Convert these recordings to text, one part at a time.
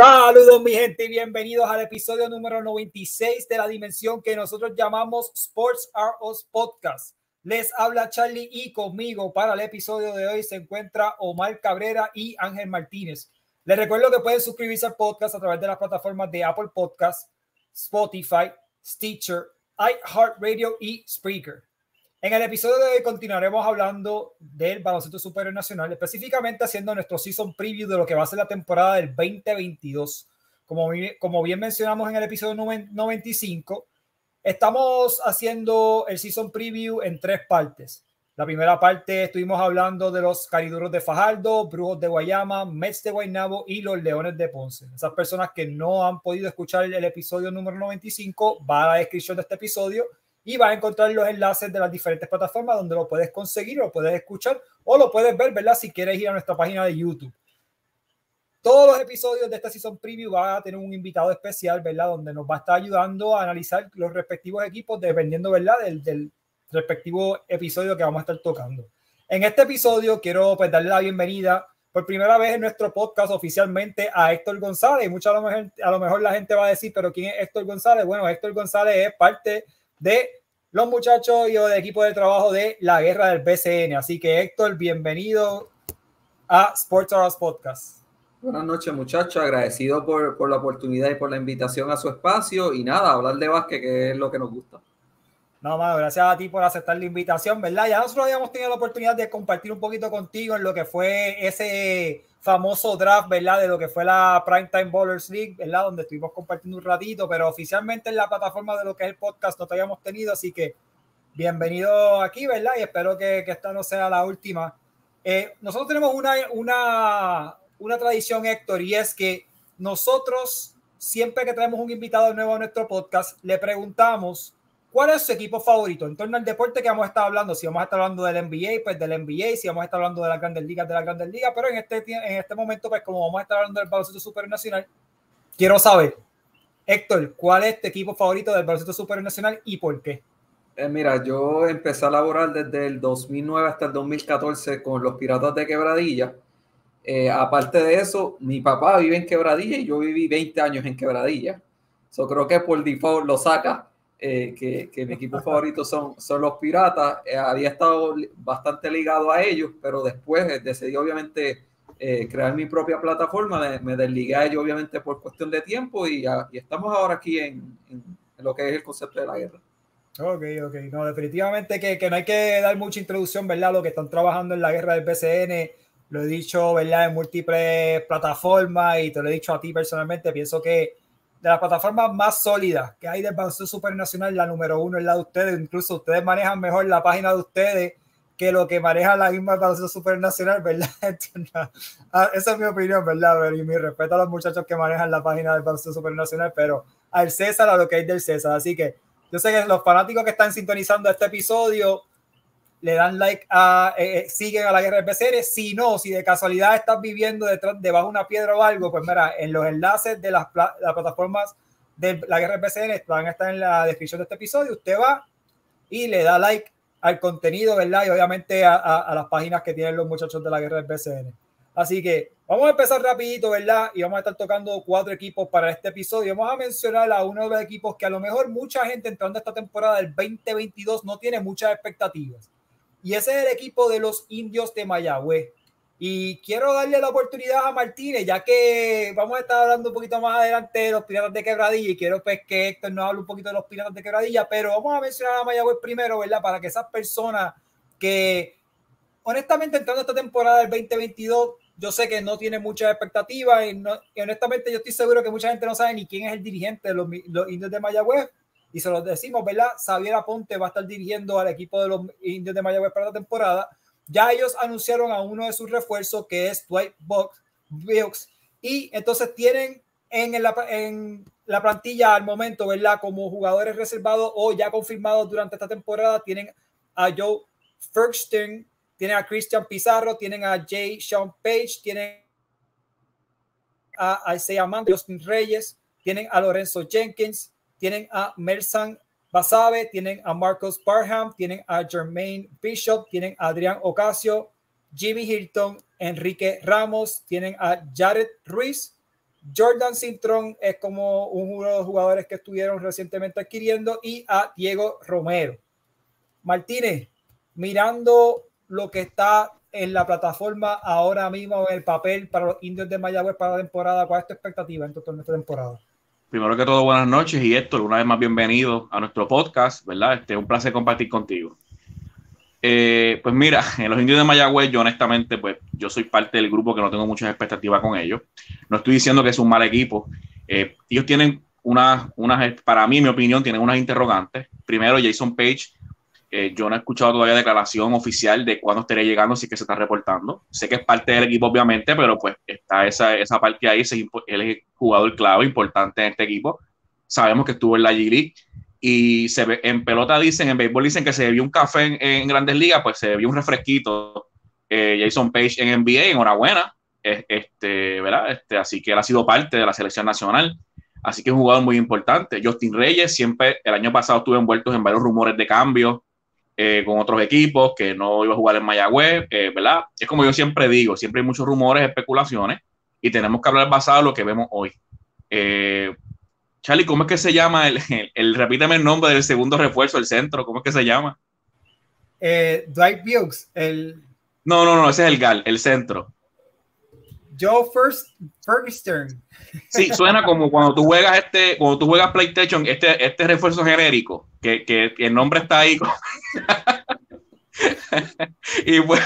Saludos mi gente y bienvenidos al episodio número 96 de la dimensión que nosotros llamamos Sports R Us Podcast. Les habla Charlie y conmigo para el episodio de hoy se encuentra Omar Cabrera y Ángel Martínez. Les recuerdo que pueden suscribirse al podcast a través de las plataformas de Apple Podcast, Spotify, Stitcher, iHeartRadio y Spreaker. En el episodio de hoy continuaremos hablando del Baloncesto Superior Nacional, específicamente haciendo nuestro season preview de lo que va a ser la temporada del 2022. Como bien mencionamos en el episodio 95, estamos haciendo el season preview en tres partes. La primera parte estuvimos hablando de los Cariduros de Fajardo, Brujos de Guayama, Mets de Guaynabo y los Leones de Ponce. Esas personas que no han podido escuchar el episodio número 95, va a la descripción de este episodio y vas a encontrar los enlaces de las diferentes plataformas donde lo puedes conseguir, lo puedes escuchar o lo puedes ver, ¿verdad? Si quieres ir a nuestra página de YouTube. Todos los episodios de esta season preview van a tener un invitado especial, ¿verdad? Donde nos va a estar ayudando a analizar los respectivos equipos dependiendo, ¿verdad? Del respectivo episodio que vamos a estar tocando. En este episodio quiero pues darle la bienvenida por primera vez en nuestro podcast oficialmente a Héctor González. Mucha a lo mejor la gente va a decir, ¿pero quién es Héctor González? Bueno, Héctor González es parte de los muchachos y del equipo de trabajo de La Guerra del BSN. Así que Héctor, bienvenido a Sports R Us Podcast. Buenas noches muchachos, agradecido por la oportunidad y por la invitación a su espacio y nada, hablar de básquet que es lo que nos gusta. No, mano, gracias a ti por aceptar la invitación, ¿verdad? Ya nosotros habíamos tenido la oportunidad de compartir un poquito contigo en lo que fue ese famoso draft, ¿verdad? De lo que fue la Primetime Ballers League, ¿verdad? Donde estuvimos compartiendo un ratito, pero oficialmente en la plataforma de lo que es el podcast no te habíamos tenido, así que bienvenido aquí, ¿verdad? Y espero que esta no sea la última. Nosotros tenemos una tradición, Héctor, y es que nosotros siempre que traemos un invitado nuevo a nuestro podcast, le preguntamos ¿cuál es su equipo favorito? En torno al deporte que vamos a estar hablando, si vamos a estar hablando del NBA, pues del NBA, si vamos a estar hablando de las Grandes Ligas, de las Grandes Ligas, pero en este momento, pues como vamos a estar hablando del Baloncesto Superior Nacional, quiero saber, Héctor, ¿cuál es tu equipo favorito del Baloncesto Superior Nacional y por qué? Mira, yo empecé a laborar desde el 2009 hasta el 2014 con los Piratas de Quebradillas. Aparte de eso, mi papá vive en Quebradillas y yo viví 20 años en Quebradillas. So, creo que por default lo saca. Que mi equipo favorito son los Piratas, había estado bastante ligado a ellos, pero después decidí obviamente crear mi propia plataforma, me desligué a ellos obviamente por cuestión de tiempo y estamos ahora aquí en lo que es el concepto de La Guerra. Ok, no, definitivamente que no hay que dar mucha introducción, ¿verdad? Lo que están trabajando en La Guerra del BSN, lo he dicho, ¿verdad? En múltiples plataformas y te lo he dicho a ti personalmente, pienso que de las plataformas más sólidas que hay del Baloncesto Superior Nacional, la número uno es la de ustedes. Incluso ustedes manejan mejor la página de ustedes que lo que maneja la misma Baloncesto Superior Nacional, ¿verdad? Esa es mi opinión, ¿verdad? Y mi respeto a los muchachos que manejan la página del Baloncesto Superior Nacional, pero al César, a lo que hay del César. Así que yo sé que los fanáticos que están sintonizando este episodio le dan like a siguen a La Guerra del BSN. Si no, si de casualidad estás viviendo debajo de una piedra o algo, pues mira, en los enlaces de las plataformas de La Guerra del BSN van a estar en la descripción de este episodio. Usted va y le da like al contenido, ¿verdad? Y obviamente a las páginas que tienen los muchachos de La Guerra del BSN. Así que vamos a empezar rapidito, ¿verdad? Y vamos a estar tocando 4 equipos para este episodio. Vamos a mencionar a uno de los equipos que a lo mejor mucha gente entrando a esta temporada del 2022 no tiene muchas expectativas. Y ese es el equipo de los Indios de Mayagüez. Y quiero darle la oportunidad a Martínez, ya que vamos a estar hablando un poquito más adelante de los Piratas de Quebradilla y quiero pues que Héctor nos hable un poquito de los Piratas de Quebradilla, pero vamos a mencionar a Mayagüez primero, ¿verdad? Para que esas personas que, honestamente, entrando a esta temporada del 2022, yo sé que no tiene muchas expectativas y honestamente yo estoy seguro que mucha gente no sabe ni quién es el dirigente de los Indios de Mayagüez. Y se los decimos, ¿verdad? Xavier Aponte va a estar dirigiendo al equipo de los Indios de Mayagüez para la temporada. Ya ellos anunciaron a uno de sus refuerzos, que es Dwight Buycks. Y entonces tienen en la plantilla al momento, ¿verdad? Como jugadores reservados o ya confirmados durante esta temporada, tienen a Joe Ferguson, tienen a Christian Pizarro, tienen a Jaysean Paige, tienen a Isaiah Mandel, Austin Reyes, tienen a Lorenzo Jenkins, tienen a Mersan Basabe, tienen a Marcus Barham, tienen a Jermaine Bishop, tienen a Adrián Ocasio, Jimmy Hilton, Enrique Ramos, tienen a Jared Ruiz, Jordan Cintrón es como uno de los jugadores que estuvieron recientemente adquiriendo, y a Diego Romero. Martínez, mirando lo que está en la plataforma ahora mismo en el papel para los Indios de Mayagüez para la temporada, ¿cuál es tu expectativa en tu torneo de temporada? Primero que todo, buenas noches, y Héctor, una vez más bienvenido a nuestro podcast, ¿verdad? Un placer compartir contigo. Pues mira, en los Indios de Mayagüez, yo honestamente, pues yo soy parte del grupo que no tengo muchas expectativas con ellos. No estoy diciendo que es un mal equipo. Ellos tienen unas, para mí, en mi opinión, tienen unas interrogantes. Primero, Jaysean Paige. Yo no he escuchado todavía declaración oficial de cuándo estaría llegando, si es que se está reportando. Sé que es parte del equipo, obviamente, pero pues está esa parte ahí. Él es el jugador clave, importante en este equipo. Sabemos que estuvo en la G League. Y se ve, en pelota dicen, en béisbol dicen que se bebió un café en Grandes Ligas, pues se bebió un refresquito. Jaysean Paige en NBA, enhorabuena. ¿Verdad? Así que él ha sido parte de la selección nacional. Así que es un jugador muy importante. Austin Reyes, siempre, el año pasado estuve envuelto en varios rumores de cambio con otros equipos, que no iba a jugar en Mayagüez, ¿verdad? Es como yo siempre digo, siempre hay muchos rumores, especulaciones, y tenemos que hablar basado en lo que vemos hoy. Charlie, ¿cómo es que se llama? Repítame el nombre del segundo refuerzo, el centro, ¿cómo es que se llama? Dwight Buycks. No, ese es el GAL, el centro. Ferguson. Sí, suena como cuando tú juegas PlayStation, este refuerzo genérico, que el nombre está ahí. Y pues,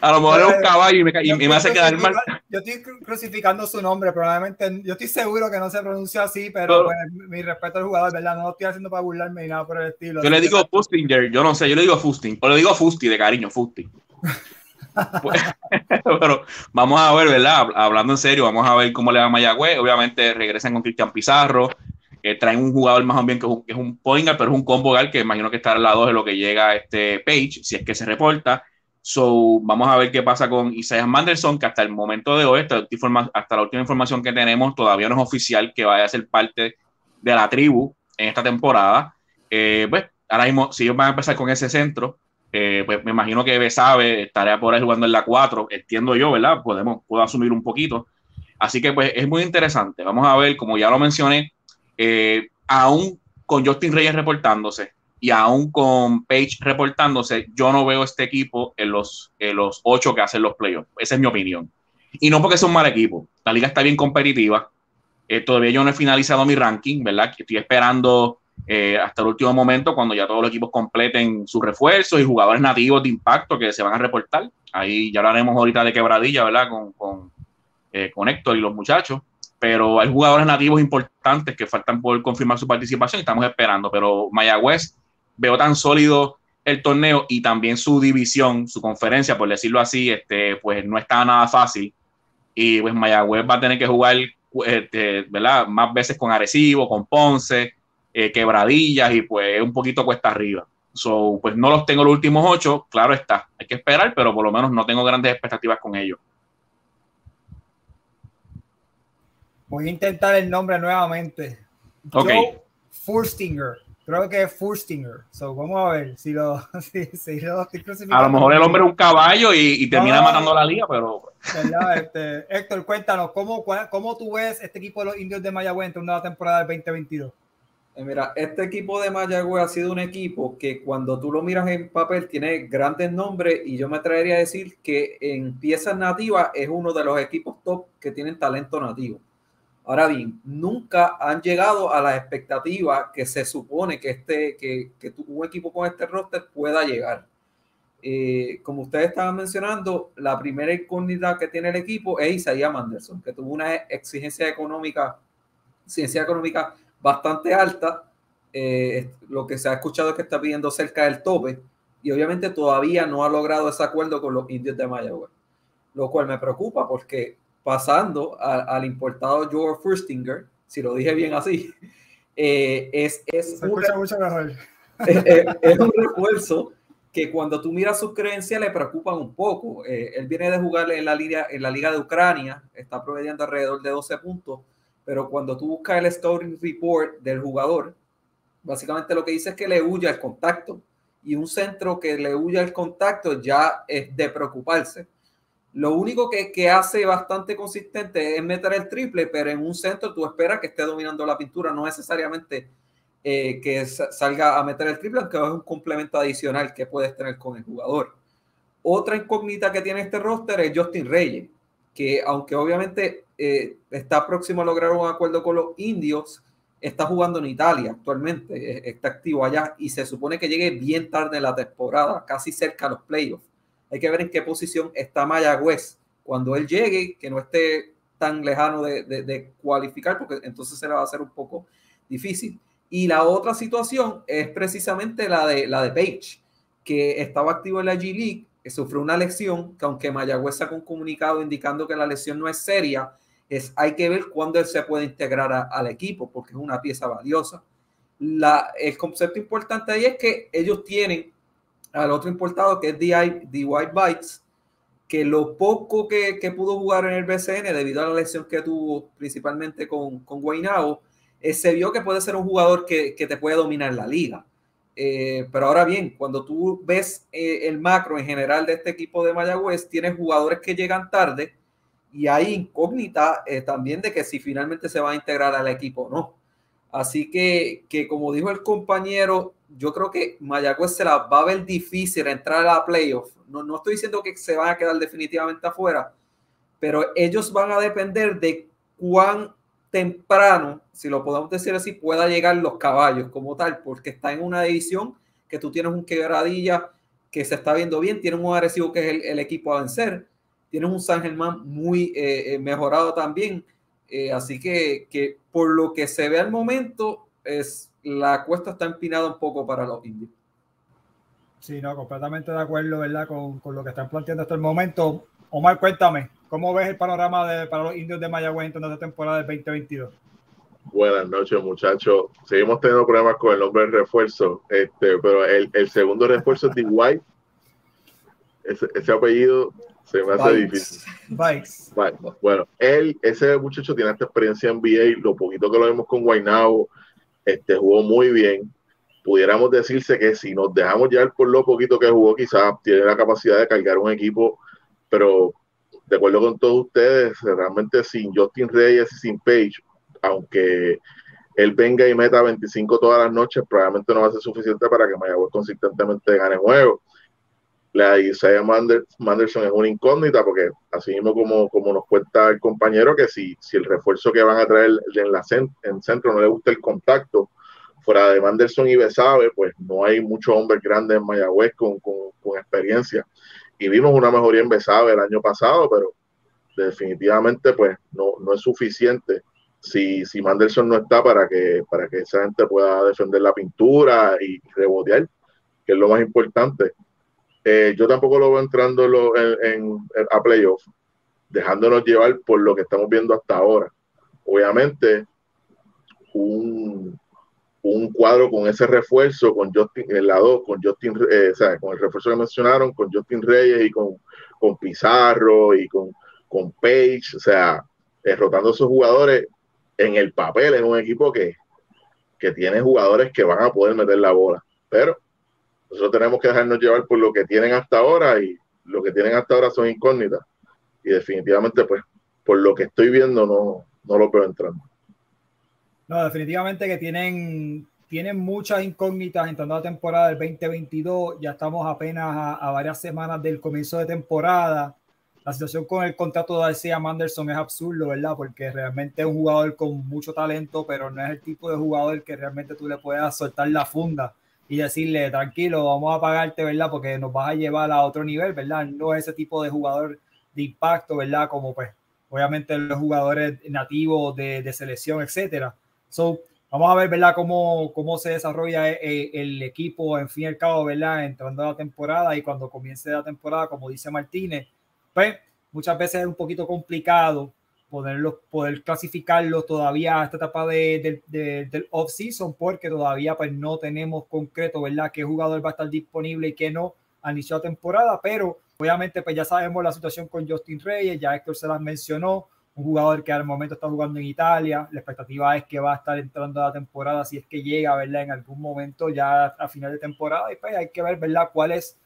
a lo mejor es un caballo y me hace quedar mal. Yo estoy crucificando su nombre, probablemente. Yo estoy seguro que no se pronuncia así, pero pues, mi respeto al jugador, ¿verdad? No lo estoy haciendo para burlarme ni nada por el estilo. Yo le digo Fustinger, yo no sé, yo le digo Fusting, o le digo Fusti de cariño, Fusti. Pues, pero vamos a ver, ¿verdad? Hablando en serio, vamos a ver cómo le va a Mayagüez. Obviamente regresan con Cristian Pizarro, traen un jugador más o menos que es un point guard, pero es un combo guard que imagino que estará al lado de lo que llega Page, si es que se reporta. So, vamos a ver qué pasa con Isaiah Mandel, que hasta el momento de hoy, hasta la última información que tenemos, todavía no es oficial que vaya a ser parte de la tribu en esta temporada. Pues, ahora mismo, si ellos van a empezar con ese centro, pues me imagino que Besabe estaría por ahí jugando en la 4, entiendo yo, ¿verdad? Puedo asumir un poquito. Así que pues es muy interesante. Vamos a ver, como ya lo mencioné, aún con Justin Reyes reportándose y aún con Page reportándose, yo no veo este equipo en los 8 que hacen los playoffs. Esa es mi opinión. Y no porque sea un mal equipo. La liga está bien competitiva. Todavía yo no he finalizado mi ranking, ¿verdad? Estoy esperando... hasta el último momento, cuando ya todos los equipos completen sus refuerzos y jugadores nativos de impacto que se van a reportar. Ahí ya hablaremos ahorita de Quebradilla, ¿verdad? Con Héctor y los muchachos. Pero hay jugadores nativos importantes que faltan por confirmar su participación y estamos esperando. Pero Mayagüez, veo tan sólido el torneo y también su división, su conferencia, por decirlo así, pues no está nada fácil. Y pues Mayagüez va a tener que jugar, ¿verdad? Más veces con Arecibo, con Ponce, Quebradillas, y pues un poquito cuesta arriba. So, pues no los tengo los últimos 8, claro está, hay que esperar, pero por lo menos no tengo grandes expectativas con ellos. Voy a intentar el nombre nuevamente. Okay. Furstinger, creo que es Furstinger. So, vamos a ver si lo estoy crucificando. A lo mejor el hombre es un caballo y termina matando la liga, pero... Héctor, cuéntanos, ¿cómo tú ves este equipo de los Indios de Mayagüez en toda la temporada del 2022? Mira, este equipo de Mayagüez ha sido un equipo que cuando tú lo miras en papel tiene grandes nombres, y yo me atrevería a decir que en piezas nativas es uno de los equipos top que tienen talento nativo. Ahora bien, nunca han llegado a las expectativas que se supone que un equipo con este roster pueda llegar. Como ustedes estaban mencionando, la primera incógnita que tiene el equipo es Isaiah Mandel, que tuvo una exigencia económica bastante alta. Lo que se ha escuchado es que está pidiendo cerca del tope, y obviamente todavía no ha logrado ese acuerdo con los Indios de Mayagüez, lo cual me preocupa porque pasando al importado George Furstinger, si lo dije bien así, es un refuerzo que cuando tú miras sus credenciales le preocupan un poco. Él viene de jugar en la liga de Ucrania, está promediando alrededor de 12 puntos, pero cuando tú buscas el scouting report del jugador, básicamente lo que dice es que le huye al contacto, y un centro que le huye al contacto ya es de preocuparse. Lo único que hace bastante consistente es meter el triple, pero en un centro tú esperas que esté dominando la pintura, no necesariamente que salga a meter el triple, aunque es un complemento adicional que puedes tener con el jugador. Otra incógnita que tiene este roster es Justin Reyes, que aunque obviamente está próximo a lograr un acuerdo con los Indios, está jugando en Italia actualmente, está activo allá y se supone que llegue bien tarde en la temporada, casi cerca a los playoffs. Hay que ver en qué posición está Mayagüez cuando él llegue, que no esté tan lejano de cualificar, porque entonces se le va a hacer un poco difícil. Y la otra situación es precisamente la de Paige, que estaba activo en la G League, que sufrió una lesión, que aunque Mayagüez sacó un comunicado indicando que la lesión no es seria, hay que ver cuándo él se puede integrar al equipo, porque es una pieza valiosa. El concepto importante ahí es que ellos tienen al otro importado, que es Dwight Buycks, que lo poco que pudo jugar en el BSN debido a la lesión que tuvo principalmente con Guaynabo, se vio que puede ser un jugador que te puede dominar la liga. Pero ahora bien, cuando tú ves el macro en general de este equipo de Mayagüez, tienes jugadores que llegan tarde y hay incógnita también de que si finalmente se va a integrar al equipo o no. Así que como dijo el compañero, yo creo que Mayagüez se la va a ver difícil entrar a la playoff. No estoy diciendo que se van a quedar definitivamente afuera, pero ellos van a depender de cuán temprano, si lo podemos decir así, pueda llegar los caballos como tal, porque está en una división que tú tienes un Quebradilla que se está viendo bien, tienes un Arecibo que es el equipo a vencer, tienes un San Germán muy mejorado también, así que por lo que se ve al momento, la cuesta está empinada un poco para los Indios. Sí, no, completamente de acuerdo, ¿verdad? Con lo que están planteando hasta el momento. Omar, cuéntame, ¿cómo ves el panorama para los Indios de Mayagüez en esta temporada de 2022? Buenas noches, muchachos. Seguimos teniendo problemas con el nombre del refuerzo, pero el segundo refuerzo es Dwight. Ese apellido se me hace difícil. Buycks. Bueno, ese muchacho tiene esta experiencia en NBA, lo poquito que lo vemos con Guaynabo, jugó muy bien. Pudiéramos decirse que si nos dejamos llevar por lo poquito que jugó, quizás tiene la capacidad de cargar un equipo, pero de acuerdo con todos ustedes, realmente sin Justin Reyes y sin Paige, aunque él venga y meta 25 todas las noches, probablemente no va a ser suficiente para que Mayagüez consistentemente gane juego. La de Isaiah Mandel es una incógnita, porque así mismo como nos cuenta el compañero, que si el refuerzo que van a traer en centro no le gusta el contacto, fuera de Manderson y Besabe, pues no hay muchos hombres grandes en Mayagüez con experiencia. Y vimos una mejoría en Besabe el año pasado, pero definitivamente pues no es suficiente si Manderson no está para que esa gente pueda defender la pintura y rebotear, que es lo más importante. Yo tampoco lo veo entrando a playoff, dejándonos llevar por lo que estamos viendo hasta ahora. Obviamente, un cuadro con ese refuerzo, con Justin en la 2, con Justin, con el refuerzo que mencionaron, con Justin Reyes y con Pizarro y con Paige, rotando esos jugadores en el papel, en un equipo que tiene jugadores que van a poder meter la bola. Pero nosotros tenemos que dejarnos llevar por lo que tienen hasta ahora, y lo que tienen hasta ahora son incógnitas. Y definitivamente, pues, por lo que estoy viendo, no lo veo entrando. No, definitivamente que tienen muchas incógnitas entrando a la temporada del 2022. Ya estamos apenas a varias semanas del comienzo de temporada. La situación con el contrato de Isaiah Manderson es absurdo, ¿verdad? Porque realmente es un jugador con mucho talento, pero no es el tipo de jugador que realmente tú le puedas soltar la funda y decirle, tranquilo, vamos a pagarte, ¿verdad? Porque nos vas a llevar a otro nivel, ¿verdad? No es ese tipo de jugador de impacto, ¿verdad? Como pues, obviamente los jugadores nativos de selección, etcétera. So, vamos a ver, ¿verdad?, cómo se desarrolla el equipo, en fin y al cabo, ¿verdad?, entrando a la temporada, y cuando comience la temporada, como dice Martínez, pues muchas veces es un poquito complicado poder clasificarlos todavía a esta etapa del off-season, porque todavía pues no tenemos concreto, ¿verdad?, qué jugador va a estar disponible y qué no al inicio de la temporada, pero obviamente pues ya sabemos la situación con Justin Reyes, ya Héctor se las mencionó, un jugador que al momento está jugando en Italia. La expectativa es que va a estar entrando a la temporada, si es que llega, ¿verdad?, en algún momento ya a final de temporada, y pues hay que ver, ¿verdad?, cuál es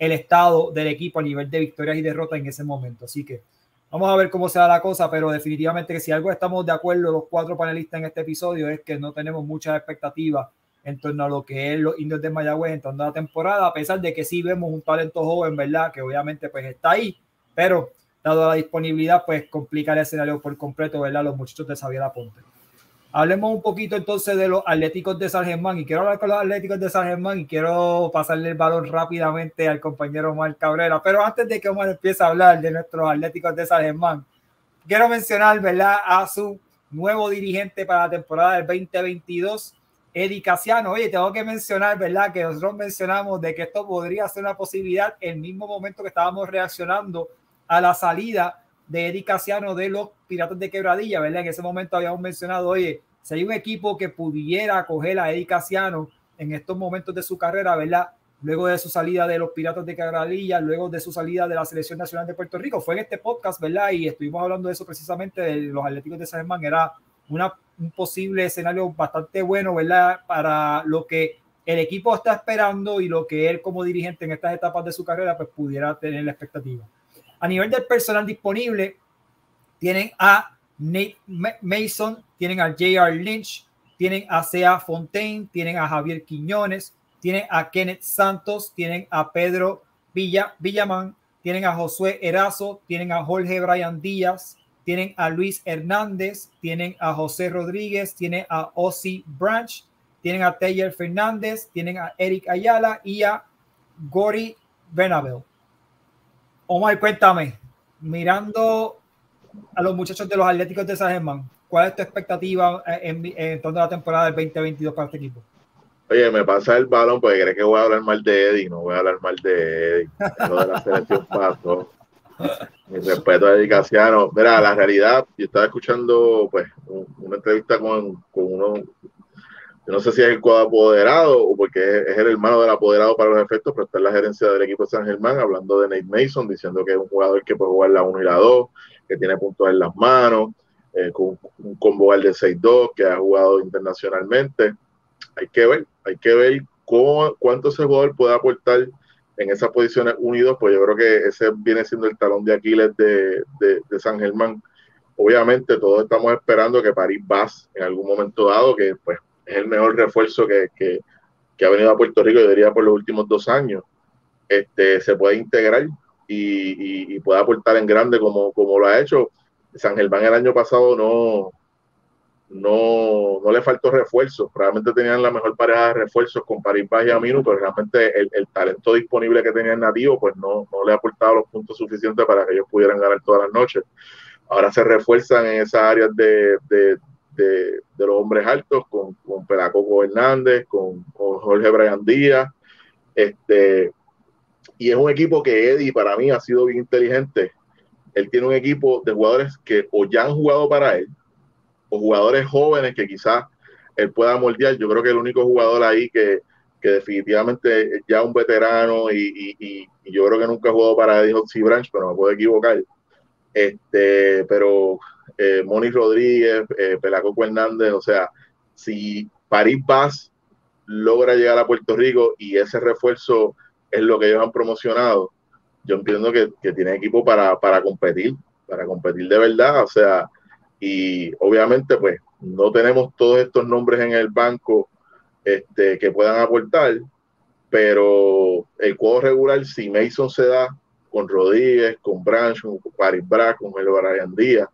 el estado del equipo a nivel de victorias y derrotas en ese momento. Así que vamos a ver cómo se da la cosa, pero definitivamente que si algo estamos de acuerdo los cuatro panelistas en este episodio es que no tenemos muchas expectativas en torno a lo que es los Indios de Mayagüez en torno a la temporada, a pesar de que sí vemos un talento joven, ¿verdad? Que obviamente pues está ahí, pero dado la disponibilidad, pues complica el escenario por completo, ¿verdad? Los muchachos de Xavier Ponte. Hablemos un poquito entonces de los Atléticos de San Germán, y quiero hablar con los Atléticos de San Germán y quiero pasarle el balón rápidamente al compañero Omar Cabrera, pero antes de que Omar empiece a hablar de nuestros Atléticos de San Germán, quiero mencionar, ¿verdad?, a su nuevo dirigente para la temporada del 2022, Eddie Casiano. Oye, tengo que mencionar, ¿verdad?, que nosotros mencionamos de que esto podría ser una posibilidad el mismo momento que estábamos reaccionando a la salida de Eddie Casiano de los Piratas de Quebradillas, ¿verdad? En ese momento habíamos mencionado, oye, si hay un equipo que pudiera acoger a Eddie Casiano en estos momentos de su carrera, ¿verdad? Luego de su salida de los Piratas de Quebradillas, luego de su salida de la Selección Nacional de Puerto Rico, fue en este podcast, ¿verdad? Y estuvimos hablando de eso precisamente, de los Atléticos de San Germán. Era un posible escenario bastante bueno, ¿verdad? Para lo que el equipo está esperando y lo que él como dirigente en estas etapas de su carrera pues pudiera tener la expectativa. A nivel del personal disponible, tienen a Nate Mason, tienen a J.R. Lynch, tienen a Sea Fontaine, tienen a Javier Quiñones, tienen a Kenneth Santos, tienen a Pedro Villamán, tienen a Josué Erazo, tienen a Jorge Brian Díaz, tienen a Luis Hernández, tienen a José Rodríguez, tienen a Ozzy Branch, tienen a Taylor Fernández, tienen a Eric Ayala y a Gori Benabel. Omar, cuéntame, mirando a los muchachos de los Atléticos de San Germán, ¿cuál es tu expectativa en torno a la temporada del 2022 para este equipo? Oye, me pasa el balón porque crees que voy a hablar mal de Eddie. No voy a hablar mal de Eddie. Lo de la selección pasó. Mi respeto a Eddie Casiano. Mira, la realidad, yo estaba escuchando pues una entrevista con uno, yo no sé si es el coapoderado o porque es el hermano del apoderado para los efectos, pero está en la gerencia del equipo de San Germán hablando de Nate Mason, diciendo que es un jugador que puede jugar la 1 y la 2, que tiene puntos en las manos, con un combo de 6-2, que ha jugado internacionalmente. Hay que ver cuánto ese jugador puede aportar en esas posiciones 1 y 2, pues yo creo que ese viene siendo el talón de Aquiles de San Germán. Obviamente todos estamos esperando que Paris Bass en algún momento dado, que pues es el mejor refuerzo que ha venido a Puerto Rico, yo diría, por los últimos 2 años, se puede integrar y puede aportar en grande como lo ha hecho. San Germán el año pasado no le faltó refuerzos, realmente tenían la mejor pareja de refuerzos con Paris Bass y Aminu, pero realmente el talento disponible que tenían nativo pues no le aportaba los puntos suficientes para que ellos pudieran ganar todas las noches. Ahora se refuerzan en esas áreas de los hombres altos con Pelacoco Hernández, con Jorge Brian Díaz, y es un equipo que Eddie para mí ha sido bien inteligente. Él tiene un equipo de jugadores que o ya han jugado para él o jugadores jóvenes que quizás él pueda moldear. Yo creo que el único jugador ahí que definitivamente es ya un veterano y yo creo que nunca ha jugado para Eddie Hotsi Branch, pero me puedo equivocar, pero Moni Rodríguez, Pelacoco Hernández, o sea, si Paris Bass logra llegar a Puerto Rico y ese refuerzo es lo que ellos han promocionado, yo entiendo que tiene equipo para competir de verdad, o sea, y obviamente pues no tenemos todos estos nombres en el banco que puedan aportar, pero el cuadro regular, si Mason se da con Rodríguez, con Branch, con Paris Brack, con el Brian Díaz,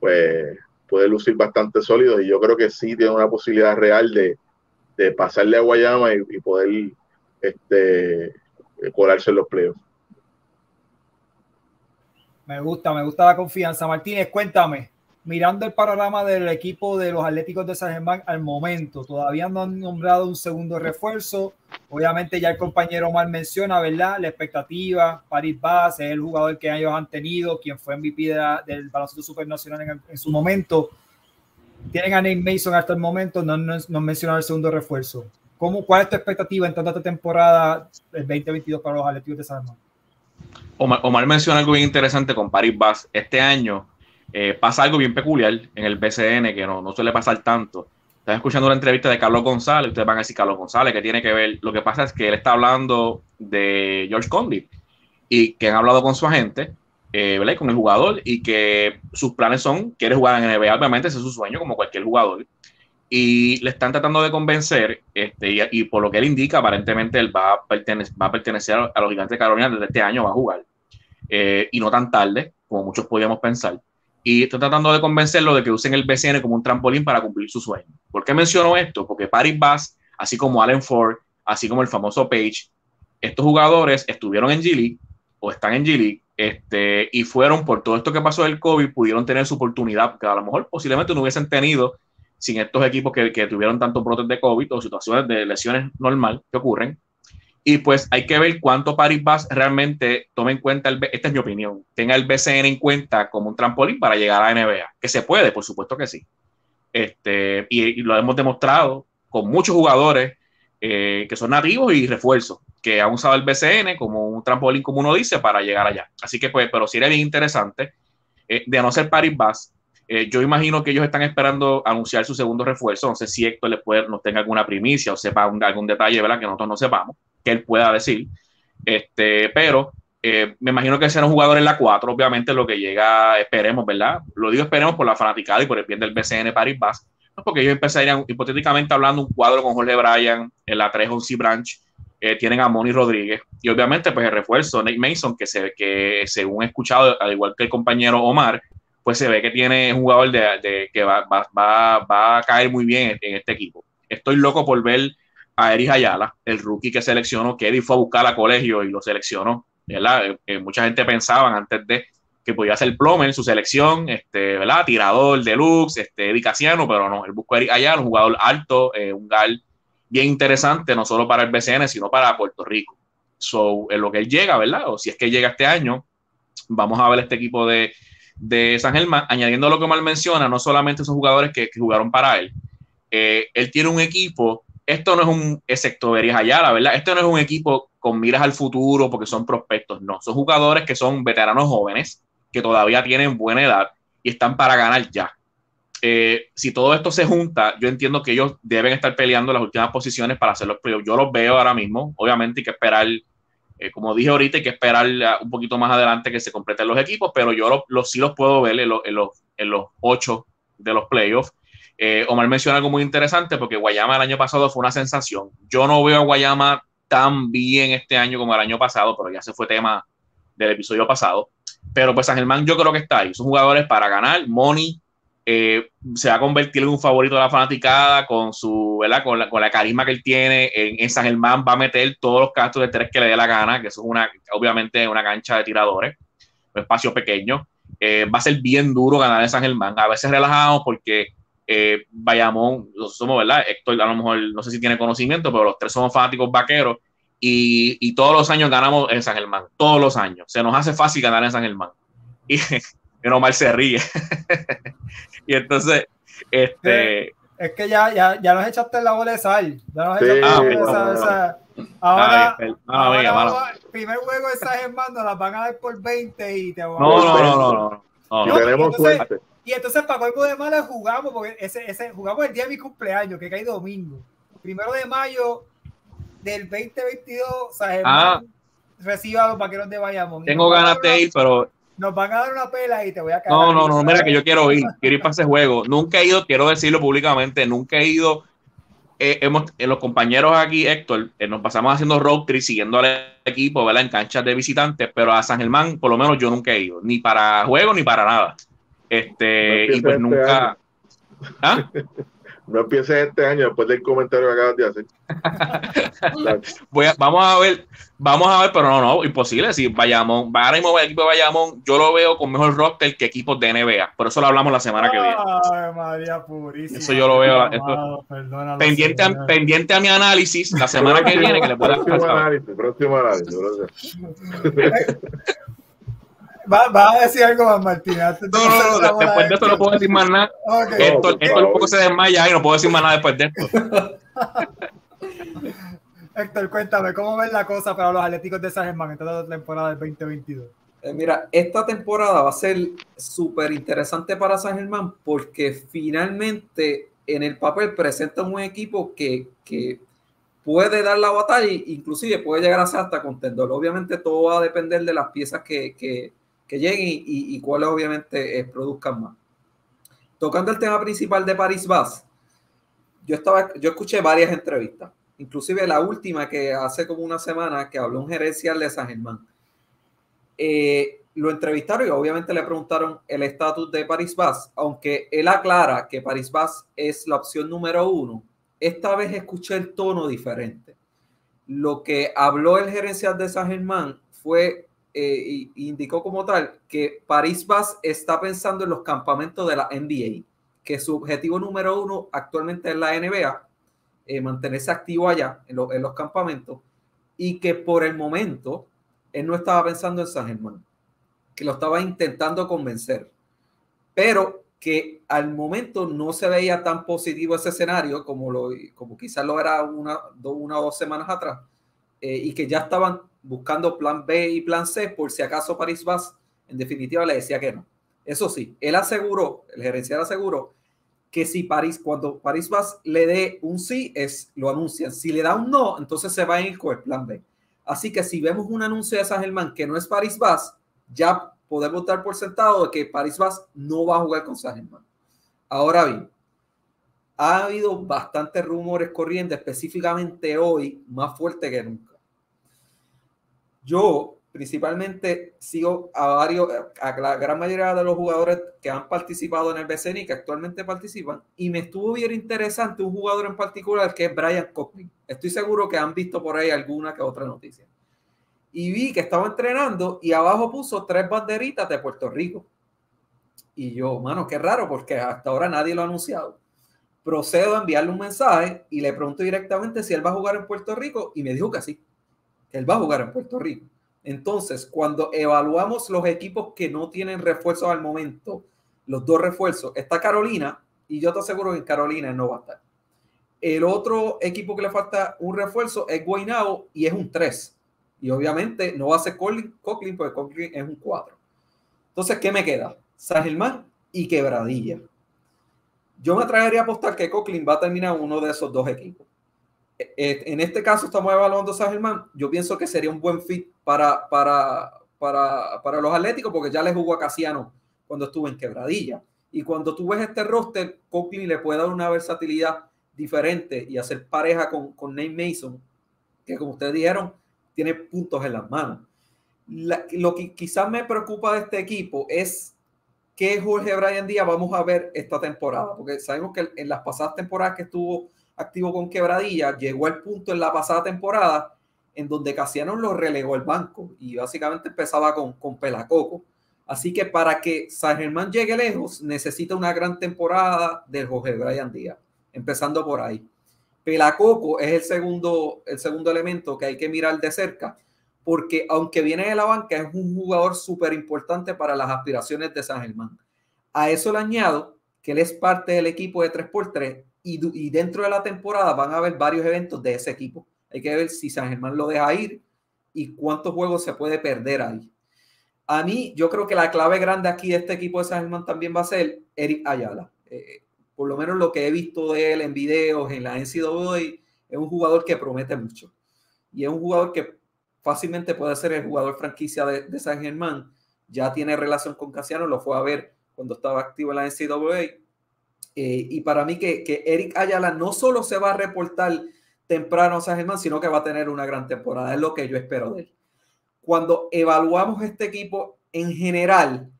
pues puede lucir bastante sólido y yo creo que sí tiene una posibilidad real de pasarle a Guayama y poder colarse en los playoffs. Me gusta la confianza. Martínez, cuéntame, mirando el panorama del equipo de los Atléticos de San Germán al momento, todavía no han nombrado un segundo refuerzo. Obviamente ya el compañero Omar menciona, ¿verdad?, la expectativa. Paris Bass es el jugador que ellos han tenido, quien fue MVP del Baloncesto Superior Nacional en su momento. Tienen a Nate Mason hasta el momento, no han mencionado el segundo refuerzo. ¿Cuál es tu expectativa en toda esta temporada del 2022 para los Atléticos de San Germán? Omar menciona algo bien interesante con Paris Bass. Este año pasa algo bien peculiar en el BSN que no suele pasar tanto, Están escuchando una entrevista de Carlos González, ustedes van a decir Carlos González, ¿qué tiene que ver? Lo que pasa es que él está hablando de George Condit y que han hablado con su agente, ¿verdad? Con el jugador, y que sus planes son, quiere jugar en NBA, obviamente ese es su sueño como cualquier jugador, y le están tratando de convencer, y por lo que él indica, aparentemente él va a pertenecer a los Gigantes de Carolina desde este año, va a jugar, y no tan tarde, como muchos podíamos pensar. Y estoy tratando de convencerlo de que usen el BCN como un trampolín para cumplir su sueño. ¿Por qué menciono esto? Porque Paris Bass, así como Allen Ford, así como el famoso Page, estos jugadores estuvieron en G League o están en G League, y fueron, por todo esto que pasó del COVID, pudieron tener su oportunidad, que a lo mejor posiblemente no hubiesen tenido sin estos equipos que tuvieron tantos brotes de COVID o situaciones de lesiones normal que ocurren. Y pues hay que ver cuánto Paris Bass realmente tome en cuenta, esta es mi opinión, tenga el BCN en cuenta como un trampolín para llegar a la NBA, que se puede, por supuesto que sí. Y lo hemos demostrado con muchos jugadores que son nativos y refuerzos, que han usado el BCN como un trampolín, como uno dice, para llegar allá. Así que pues, pero sí era bien interesante, de no ser Paris Bass, yo imagino que ellos están esperando anunciar su segundo refuerzo, no sé si Héctor nos tenga alguna primicia o sepa algún detalle, ¿verdad?, que nosotros no sepamos, que él pueda decir, pero me imagino que será un jugador en la 4, obviamente lo que llega, esperemos, ¿verdad? Lo digo esperemos por la fanaticada y por el bien del BCN Paris Bass, ¿no? Porque ellos empezarían, hipotéticamente hablando, un cuadro con Jorge Brian, en la 3 Onsi Branch, tienen a Moni Rodríguez, y obviamente pues el refuerzo, Nate Mason, que según he escuchado, al igual que el compañero Omar, pues se ve que tiene un jugador que va a caer muy bien en este equipo. Estoy loco por ver a Eric Ayala, el rookie que seleccionó, que Eddie fue a buscar a colegio y lo seleccionó, ¿verdad? Mucha gente pensaba antes de que podía ser plomer en su selección, ¿verdad? Tirador deluxe, Eddie Casiano, pero no, él buscó a Eric Ayala, un jugador alto, un guard bien interesante, no solo para el BCN, sino para Puerto Rico. So, en lo que él llega, ¿verdad? O si es que llega este año, vamos a ver este equipo de San Germán, añadiendo lo que Omar menciona, no solamente esos jugadores que jugaron para él. Él tiene un equipo. Esto no es un, excepto Verías Ayala, ¿verdad? Esto no es un equipo con miras al futuro porque son prospectos, no. Son jugadores que son veteranos jóvenes, que todavía tienen buena edad y están para ganar ya. Si todo esto se junta, yo entiendo que ellos deben estar peleando las últimas posiciones para hacer los playoffs. Yo los veo ahora mismo. Obviamente hay que esperar, como dije ahorita, hay que esperar un poquito más adelante que se completen los equipos, pero yo sí los puedo ver en los 8 de los playoffs. Omar menciona algo muy interesante porque Guayama el año pasado fue una sensación. Yo no veo a Guayama tan bien este año como el año pasado, pero ya se fue tema del episodio pasado. Pero pues San Germán yo creo que está ahí. Son jugadores para ganar. Money se va a convertir en un favorito de la fanaticada con su, ¿verdad? Con la carisma que él tiene. En San Germán va a meter todos los castos de 3 que le dé la gana, que eso es obviamente una cancha de tiradores, un espacio pequeño. Va a ser bien duro ganar en San Germán. A veces relajamos porque Bayamón, nosotros somos, ¿verdad? Héctor, a lo mejor, no sé si tiene conocimiento, pero los 3 somos fanáticos vaqueros y todos los años ganamos en San Germán, todos los años. Se nos hace fácil ganar en San Germán. Y Omar se ríe. Y entonces, es que ya nos echaste la bola de sal. Ya nos echaste la bola de sal. Ahora, el primer juego de San Germán nos las van a dar por 20 y te van a dar. No. Tenemos suerte. Y entonces, para cuerpo de mala jugamos, porque jugamos el día de mi cumpleaños, que cae domingo. 1 de mayo del 2022, San Germán recibe a los vaqueros de Bayamón. Tengo ganas de ir, pero... Nos van a dar una pela y te voy a cagar. No, mira que yo quiero ir para ese juego. Nunca he ido, quiero decirlo públicamente, nunca he ido. Los compañeros aquí, Héctor, nos pasamos haciendo road trip, siguiendo al equipo, ¿verdad? En canchas de visitantes, pero a San Germán, por lo menos, yo nunca he ido, ni para juego ni para nada. No y pues este nunca. ¿Ah? No empieces este año después del comentario que acabas de hacer. Vamos a ver, pero no, imposible. Si Bayamón, ahora mismo el equipo de Bayamón, yo lo veo con mejor roster que equipos de NBA. Por eso lo hablamos la semana que viene. Ay, María purísima. Eso yo lo veo. Amado, pendiente a mi análisis la semana que viene. Que le pueda próximo análisis. ¿Vas a decir algo más, Martín? No, después de esto no puedo decir más nada. Okay. Esto un poco se desmaya y no puedo decir más nada después de esto. Héctor, cuéntame, ¿cómo ves la cosa para los Atléticos de San Germán en toda la temporada del 2022? Mira, esta temporada va a ser súper interesante para San Germán porque finalmente en el papel presenta un equipo que puede dar la batalla e inclusive puede llegar a ser hasta contendor. Obviamente todo va a depender de las piezas que lleguen y cuáles obviamente produzcan más. Tocando el tema principal de Paris Bass, yo escuché varias entrevistas, inclusive la última que hace como una semana que habló un gerencial de San Germán. Lo entrevistaron y obviamente le preguntaron el estatus de Paris Bass, aunque él aclara que Paris Bass es la opción número 1. Esta vez escuché el tono diferente. Lo que habló el gerencial de San Germán fue, indicó como tal, que Paris Bass está pensando en los campamentos de la NBA, que su objetivo número 1 actualmente es la NBA, mantenerse activo allá en los campamentos, y que por el momento él no estaba pensando en San Germán, que lo estaba intentando convencer, pero que al momento no se veía tan positivo ese escenario como quizás lo era una o dos semanas atrás, y que ya estaban buscando plan B y plan C por si acaso Paris Bass en definitiva le decía que no. Eso sí, él aseguró, el gerencial aseguró que si cuando Paris Bass le dé un sí, lo anuncian. Si le da un no, entonces se va a ir con el plan B. Así que si vemos un anuncio de San Germán que no es Paris Bass, ya podemos dar por sentado de que Paris Bass no va a jugar con San Germán. Ahora bien, ha habido bastantes rumores corriendo, específicamente hoy, más fuerte que nunca. Yo principalmente sigo a la gran mayoría de los jugadores que han participado en el BSN y que actualmente participan, y me estuvo bien interesante un jugador en particular que es Brian Cockney. Estoy seguro que han visto por ahí alguna que otra noticia. Y vi que estaba entrenando y abajo puso 3 banderitas de Puerto Rico. Y yo, mano, qué raro, porque hasta ahora nadie lo ha anunciado. Procedo a enviarle un mensaje y le pregunto directamente si él va a jugar en Puerto Rico y me dijo que sí, que él va a jugar en Puerto Rico. Entonces, cuando evaluamos los equipos que no tienen refuerzos al momento, los 2 refuerzos, está Carolina y yo te aseguro que en Carolina no va a estar. El otro equipo que le falta un refuerzo es Guaynabo y es un 3. Y obviamente no va a ser Coughlin porque Coughlin es un 4. Entonces, ¿qué me queda? San Germán y Quebradillas. Yo me atrevería a apostar que Coughlin va a terminar uno de esos 2 equipos. En este caso estamos evaluando San Germán. Yo pienso que sería un buen fit para los Atléticos porque ya le jugó a Casiano cuando estuvo en Quebradillas. Y cuando tú ves este roster, Coughlin le puede dar una versatilidad diferente y hacer pareja con Nate Mason, que como ustedes dijeron, tiene puntos en las manos. Lo que quizás me preocupa de este equipo es que Jorge Brian Díaz vamos a ver esta temporada, porque sabemos que en las pasadas temporadas que estuvo activo con Quebradillas, llegó al punto en la pasada temporada en donde Casiano lo relegó al banco y básicamente empezaba con Pelacoco. Así que para que San Germán llegue lejos, necesita una gran temporada de Jorge Brian Díaz, empezando por ahí. Pelacoco es el segundo elemento que hay que mirar de cerca, porque aunque viene de la banca, es un jugador súper importante para las aspiraciones de San Germán. A eso le añado que él es parte del equipo de 3x3 y dentro de la temporada van a haber varios eventos de ese equipo. Hay que ver si San Germán lo deja ir y cuántos juegos se puede perder ahí. A mí, yo creo que la clave grande aquí de este equipo de San Germán también va a ser Eric Ayala. Por lo menos lo que he visto de él en videos, en la NCAA, es un jugador que promete mucho. Y es un jugador que fácilmente puede ser el jugador franquicia de San Germán. Ya tiene relación con Casiano, lo fue a ver cuando estaba activo en la NCAA. Y para mí que Eric Ayala no solo se va a reportar temprano a San Germán, sino que va a tener una gran temporada. Es lo que yo espero de él. Cuando evaluamos este equipo en general,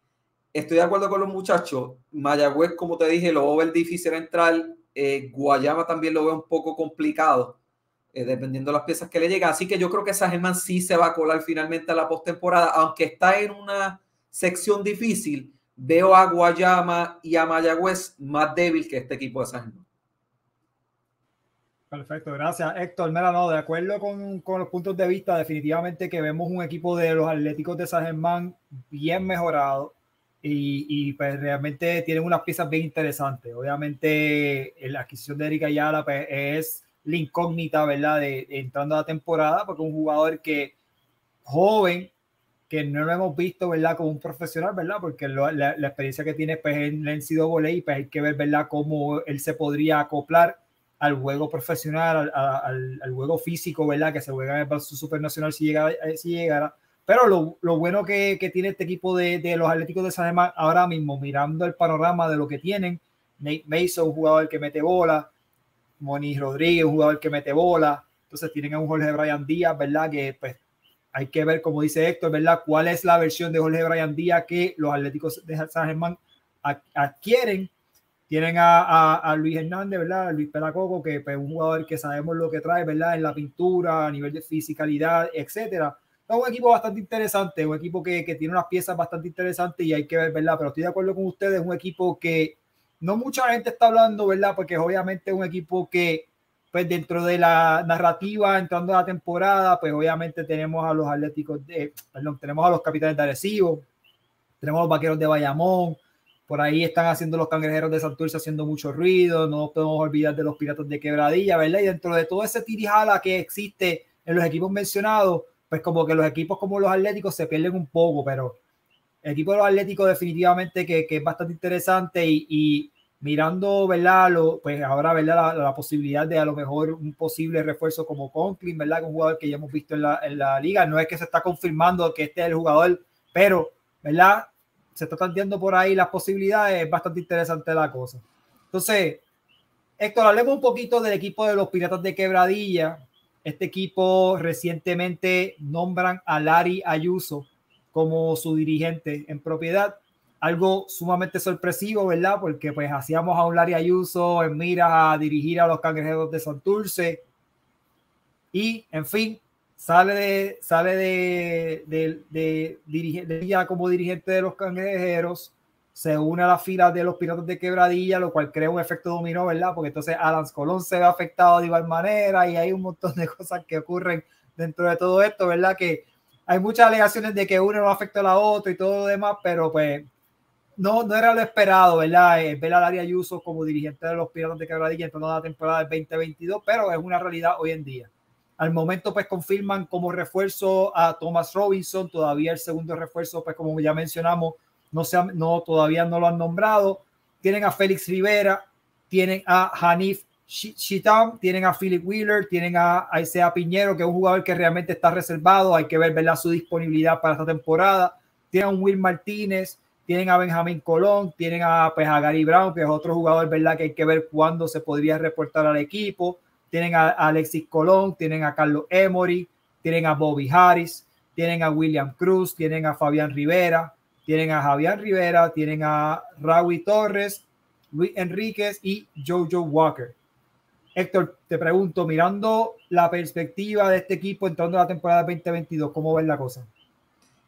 estoy de acuerdo con los muchachos. Mayagüez, como te dije, lo veo difícil entrar. Guayama también lo veo un poco complicado, dependiendo de las piezas que le llegan. Así que yo creo que San Germán sí se va a colar finalmente a la postemporada. Aunque está en una sección difícil, veo a Guayama y a Mayagüez más débil que este equipo de San Germán. Perfecto, gracias. Héctor, mira, no, de acuerdo con los puntos de vista, definitivamente que vemos un equipo de los Atléticos de San Germán bien mejorado. Y pues realmente tienen unas piezas bien interesantes. Obviamente la adquisición de Eric Ayala pues, es la incógnita, ¿verdad? De entrando a la temporada, porque es un jugador que joven que no lo hemos visto, ¿verdad?, como un profesional, ¿verdad?, porque la experiencia que tiene, pues, en el NCAA, y pues hay que ver, ¿verdad?, cómo él se podría acoplar al juego profesional, al juego físico, ¿verdad?, que se juega en el Baloncesto Superior Nacional si llegara. Pero lo bueno que tiene este equipo de los Atléticos de San Germán ahora mismo, mirando el panorama de lo que tienen: Nate Mason, un jugador que mete bola; Moni Rodríguez, un jugador que mete bola. Entonces tienen a un Jorge Brian Díaz, ¿verdad?, que pues hay que ver, como dice Héctor, ¿verdad?, cuál es la versión de Jorge Brian Díaz que los Atléticos de San Germán adquieren. Tienen a Luis Hernández, ¿verdad?, Luis Pelacoco, que es pues un jugador que sabemos lo que trae, ¿verdad?, en la pintura, a nivel de fisicalidad, etcétera. Es un equipo bastante interesante, un equipo que tiene unas piezas bastante interesantes y hay que ver, ¿verdad? Pero estoy de acuerdo con ustedes, es un equipo que no mucha gente está hablando, ¿verdad?, porque obviamente es un equipo que, pues, dentro de la narrativa, entrando a la temporada, pues obviamente tenemos a los tenemos a los Capitanes de Arecibo, tenemos a los Vaqueros de Bayamón, por ahí están haciendo los Cangrejeros de Santurce, haciendo mucho ruido, no nos podemos olvidar de los Piratas de Quebradillas, ¿verdad? Y dentro de todo ese tirijala que existe en los equipos mencionados, pues como que los equipos como los Atléticos se pierden un poco, pero el equipo de los Atléticos definitivamente que es bastante interesante y mirando, ¿verdad?, pues ahora, ¿verdad?, la posibilidad de a lo mejor un posible refuerzo como Conklin, ¿verdad?, un jugador que ya hemos visto en la liga. No es que se está confirmando que este es el jugador, pero, ¿verdad?, se está tanteando por ahí las posibilidades. Es bastante interesante la cosa. Entonces, Héctor, hablemos un poquito del equipo de los Piratas de Quebradilla. Este equipo recientemente nombran a Larry Ayuso como su dirigente en propiedad. Algo sumamente sorpresivo, ¿verdad? Porque pues hacíamos a un Larry Ayuso en miras a dirigir a los Cangrejeros de Santurce. Y, en fin, sale de como dirigente de los Cangrejeros, se une a las filas de los Piratas de Quebradilla, lo cual crea un efecto dominó, ¿verdad? Porque entonces Alan Colón se ve afectado de igual manera y hay un montón de cosas que ocurren dentro de todo esto, ¿verdad? Que hay muchas alegaciones de que uno no afecta a la otra y todo lo demás, pero pues no era lo esperado, ¿verdad? Ver a Larry Ayuso como dirigente de los Piratas de Quebradilla en toda la temporada del 2022, pero es una realidad hoy en día. Al momento, pues, confirman como refuerzo a Thomas Robinson, todavía el segundo refuerzo, pues, como ya mencionamos, todavía no lo han nombrado. Tienen a Félix Rivera, tienen a Hanif Cheatham, tienen a Philip Wheeler, tienen a Isaiah Piñero, que es un jugador que realmente está reservado. Hay que ver, ¿verdad?, su disponibilidad para esta temporada. Tienen a Will Martínez, tienen a Benjamín Colón, tienen a Gary Brown, que es otro jugador, ¿verdad?, que hay que ver cuándo se podría reportar al equipo. Tienen a Alexis Colón, tienen a Carlos Emory, tienen a Bobby Harris, tienen a William Cruz, tienen a Fabián Rivera, tienen a Javier Rivera, tienen a Raúl Torres, Luis Enríquez y Jojo Walker. Héctor, te pregunto, mirando la perspectiva de este equipo entrando a la temporada 2022, ¿cómo ves la cosa?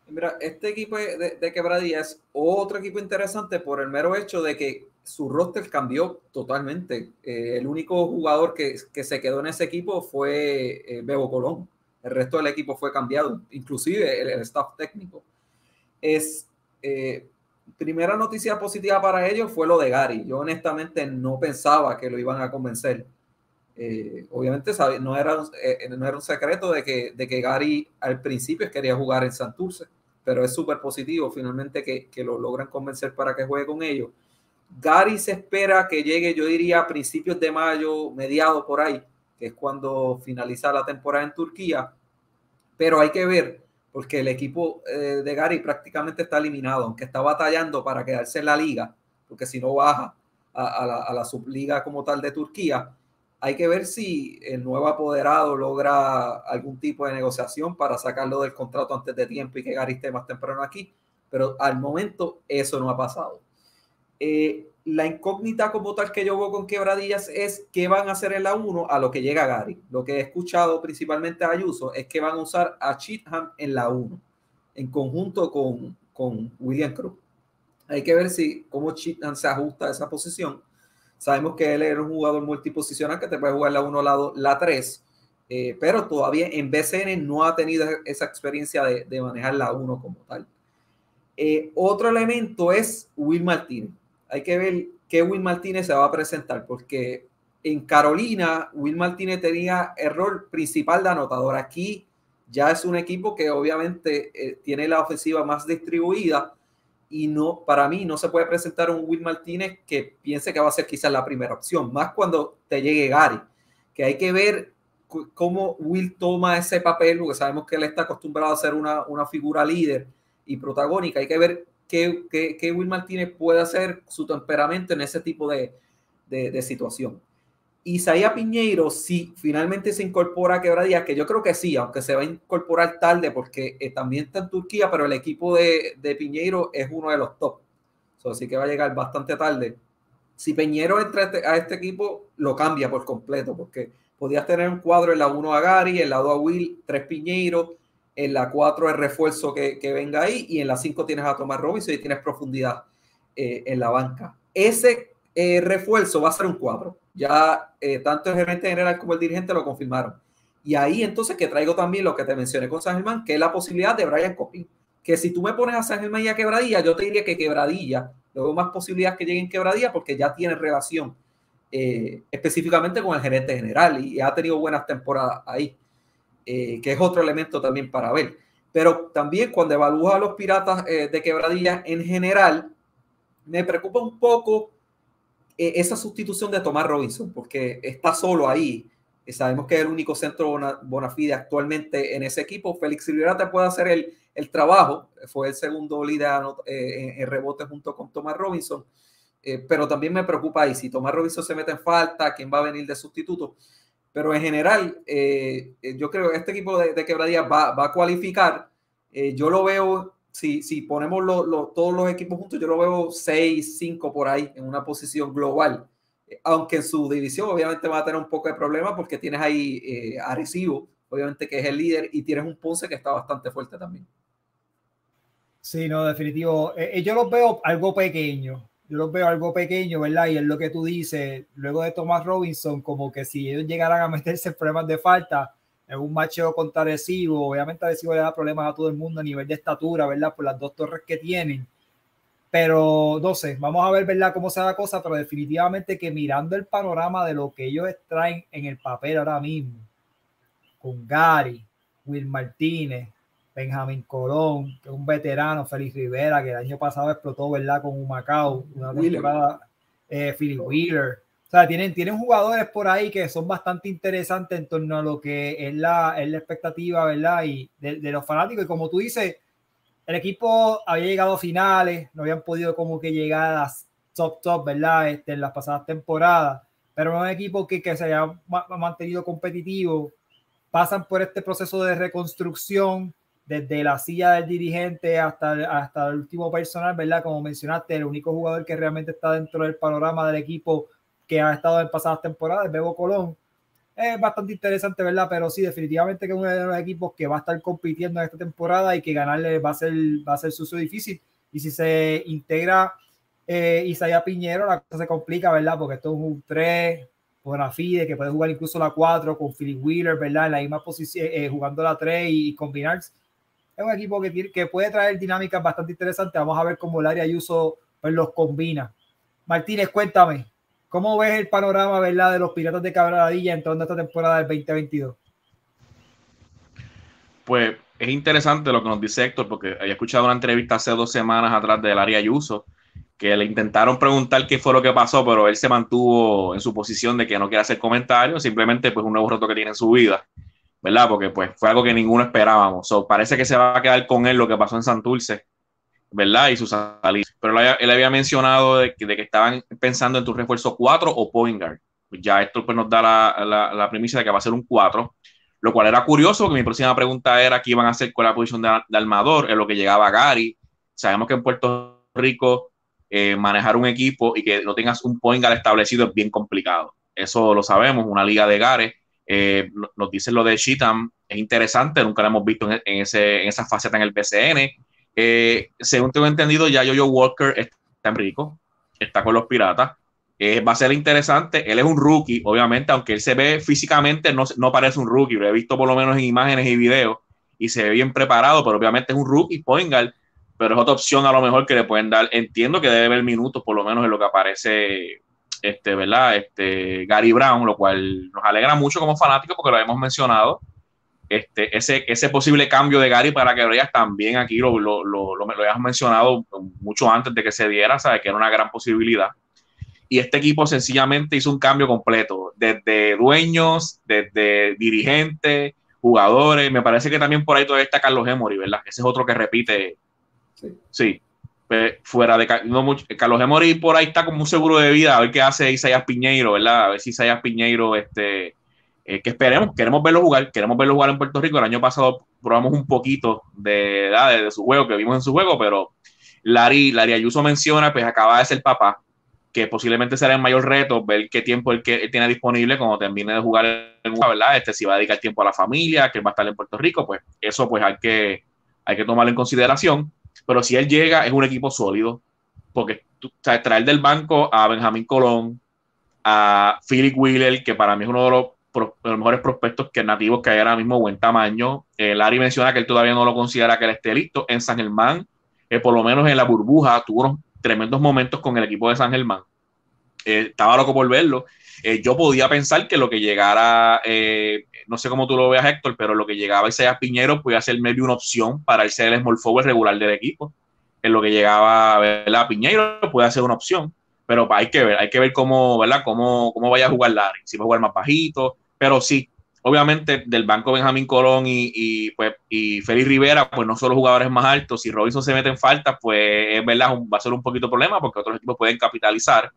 Mira, este equipo de Quebradillas es otro equipo interesante por el mero hecho de que su roster cambió totalmente. El único jugador que se quedó en ese equipo fue Bebo Colón. El resto del equipo fue cambiado, inclusive el staff técnico. Primera noticia positiva para ellos fue lo de Gary. Yo honestamente no pensaba que lo iban a convencer. Obviamente no era un secreto de que Gary al principio quería jugar en Santurce, pero es súper positivo finalmente que lo logran convencer para que juegue con ellos. Gary se espera que llegue, yo diría, a principios de mayo, mediados por ahí, que es cuando finaliza la temporada en Turquía, pero hay que ver, porque el equipo de Gary prácticamente está eliminado, aunque está batallando para quedarse en la liga, porque si no baja a la subliga como tal de Turquía. Hay que ver si el nuevo apoderado logra algún tipo de negociación para sacarlo del contrato antes de tiempo y que Gary esté más temprano aquí, pero al momento eso no ha pasado. La incógnita como tal que yo veo con Quebradillas es qué van a hacer en la 1 a lo que llega Gary. Lo que he escuchado principalmente a Ayuso es que van a usar a Cheatham en la 1 en conjunto con William Cruz. Hay que ver cómo Cheatham se ajusta a esa posición. Sabemos que él era un jugador multiposicional que te puede jugar la 1, la 3, pero todavía en BCN no ha tenido esa experiencia de manejar la 1 como tal. Otro elemento es Will Martínez. Hay que ver qué Will Martínez se va a presentar, porque en Carolina Will Martínez tenía el rol principal de anotador. Aquí ya es un equipo que obviamente tiene la ofensiva más distribuida y no, para mí no se puede presentar un Will Martínez que piense que va a ser quizás la primera opción, más cuando te llegue Gary, que hay que ver cómo Will toma ese papel, porque sabemos que él está acostumbrado a ser una figura líder y protagónica. Hay que ver qué Will Martínez puede hacer, su temperamento en ese tipo de situación. Isaiah Piñeiro, si finalmente se incorpora a Quebradillas, que yo creo que sí, aunque se va a incorporar tarde porque también está en Turquía, pero el equipo de Piñeiro es uno de los top, así que va a llegar bastante tarde. Si Piñeiro entra a este equipo, lo cambia por completo, porque podías tener un cuadro en la 1 a Gary, en la 2 a Will, 3 Piñeiro, en la 4 el refuerzo que venga ahí, y en la 5 tienes a Thomas Robinson y tienes profundidad en la banca. Ese refuerzo va a ser un 4. Ya tanto el gerente general como el dirigente lo confirmaron. Y ahí entonces que traigo también lo que te mencioné con San Germán, que es la posibilidad de Brian Cockney. Que si tú me pones a San Germán y a Quebradillas, yo te diría que Quebradillas, luego más posibilidades que lleguen Quebradillas porque ya tiene relación específicamente con el gerente general y ha tenido buenas temporadas ahí, que es otro elemento también para ver. Pero también cuando evalúas a los Piratas de Quebradillas en general, me preocupa un poco esa sustitución de Thomas Robinson, porque está solo ahí. Sabemos que es el único centro bonafide actualmente en ese equipo. Félix Rivera te puede hacer el trabajo. Fue el segundo líder en rebote junto con Thomas Robinson. Pero también me preocupa ahí. Si Thomas Robinson se mete en falta, ¿quién va a venir de sustituto? Pero en general, yo creo que este equipo de Quebradillas va a cualificar. Yo lo veo... Si ponemos todos los equipos juntos, yo lo veo 6, 5 por ahí en una posición global. Aunque en su división obviamente va a tener un poco de problema porque tienes ahí Arecibo, obviamente que es el líder, y tienes un Ponce que está bastante fuerte también. Sí, no, definitivo. Yo los veo algo pequeño. ¿Verdad? Y es lo que tú dices, luego de Thomas Robinson, como que si ellos llegaran a meterse en problemas de falta, es un macheo contra Arecibo. Obviamente Arecibo le da problemas a todo el mundo a nivel de estatura, ¿verdad? Por las dos torres que tienen. Pero, no sé, vamos a ver, ¿verdad?, cómo se da la cosa, pero definitivamente que mirando el panorama de lo que ellos traen en el papel ahora mismo, con Gary, Will Martínez, Benjamín Colón, que es un veterano, Félix Rivera, que el año pasado explotó, ¿verdad?, con un Macao, una temporada, Philip Wheeler. O sea, tienen jugadores por ahí que son bastante interesantes en torno a lo que es la expectativa, ¿verdad? Y de los fanáticos. Y como tú dices, el equipo había llegado a finales, no habían podido como que llegar a top, ¿verdad? En las pasadas temporadas. Pero un equipo que se haya mantenido competitivo, pasan por este proceso de reconstrucción desde la silla del dirigente hasta el último personal, ¿verdad? Como mencionaste, el único jugador que realmente está dentro del panorama del equipo que ha estado en pasadas temporadas, Bebo Colón. Es bastante interesante, ¿verdad? Pero sí, definitivamente que es uno de los equipos que va a estar compitiendo en esta temporada y que ganarle va a ser sucio difícil. Y si se integra Isaiah Piñeiro, la cosa se complica, ¿verdad? Porque esto es un 3, bonafide, que puede jugar incluso la 4 con Philip Wheeler, ¿verdad? En la misma posición, jugando la 3 y combinarse. Es un equipo que puede traer dinámicas bastante interesantes. Vamos a ver cómo Larry Ayuso, pues, los combina. Martínez, cuéntame, ¿cómo ves el panorama, verdad, de los Piratas de Quebradillas en toda esta temporada del 2022? Pues es interesante lo que nos dice Héctor, porque había escuchado una entrevista hace 2 semanas atrás de Larry Ayuso, que le intentaron preguntar qué fue lo que pasó, pero él se mantuvo en su posición de que no quiere hacer comentarios, simplemente pues un nuevo reto que tiene en su vida, ¿verdad? Porque pues fue algo que ninguno esperábamos. Parece que se va a quedar con él lo que pasó en Santurce, ¿verdad? Y sus salidas. Pero él había mencionado de que estaban pensando en tu refuerzo 4 o point guard. Pues ya esto pues nos da la premisa de que va a ser un 4, lo cual era curioso, porque mi próxima pregunta era qué iban a hacer con la posición de armador, en lo que llegaba Gary. Sabemos que en Puerto Rico manejar un equipo y que no tengas un point guard establecido es bien complicado. Eso lo sabemos, una liga de gares. Nos dicen lo de Cheatham, es interesante, nunca lo hemos visto en esa faceta en el BSN. Según tengo entendido, ya Yo-Yo Walker está en Rico, está con los Piratas. Va a ser interesante. Él es un rookie, obviamente, aunque él se ve físicamente, no parece un rookie. Lo he visto por lo menos en imágenes y videos y se ve bien preparado, pero obviamente es un rookie, point guard, pero es otra opción a lo mejor que le pueden dar. Entiendo que debe haber minutos, por lo menos en lo que aparece ¿verdad? Gary Brown, lo cual nos alegra mucho como fanáticos porque lo hemos mencionado. ese posible cambio de Gary para Quebradillas también aquí lo habías mencionado mucho antes de que se diera, sabes que era una gran posibilidad. Y este equipo sencillamente hizo un cambio completo, desde dueños, desde dirigentes, jugadores. Me parece que también por ahí todavía está Carlos Emory, ¿verdad? Ese es otro que repite. Sí. Fuera de Carlos Emory, por ahí está como un seguro de vida, a ver qué hace Isaías Piñeiro, ¿verdad? A ver si Isaías Piñeiro, que esperemos, queremos verlo jugar en Puerto Rico. El año pasado probamos un poquito de su juego, que vimos en su juego, pero Larry Ayuso menciona, pues acaba de ser papá, que posiblemente será el mayor reto, ver qué tiempo él tiene disponible cuando termine de jugar, ¿verdad? Si va a dedicar tiempo a la familia, que él va a estar en Puerto Rico, pues eso pues hay que tomarlo en consideración. Pero si él llega, es un equipo sólido, porque traer del banco a Benjamín Colón, a Philip Wheeler, que para mí es uno de los mejores prospectos que nativos que hay ahora mismo, buen tamaño. Larry menciona que él todavía no lo considera que él esté listo. En San Germán, por lo menos en la burbuja, tuvo unos tremendos momentos con el equipo de San Germán. Estaba loco por verlo. Yo podía pensar que lo que llegara, no sé cómo tú lo veas, Héctor, pero lo que llegaba Isaias Piñeiro podía ser medio una opción para irse del small forward regular del equipo. En lo que llegaba, ¿verdad?, Piñeiro puede ser una opción, pero hay que ver cómo, ¿verdad?, cómo vaya a jugar Larry, si va a jugar más bajito. Pero sí, obviamente del banco Benjamín Colón y Félix Rivera, pues no son los jugadores más altos. Si Robinson se mete en falta, pues es verdad, va a ser un poquito problema porque otros equipos pueden capitalizar.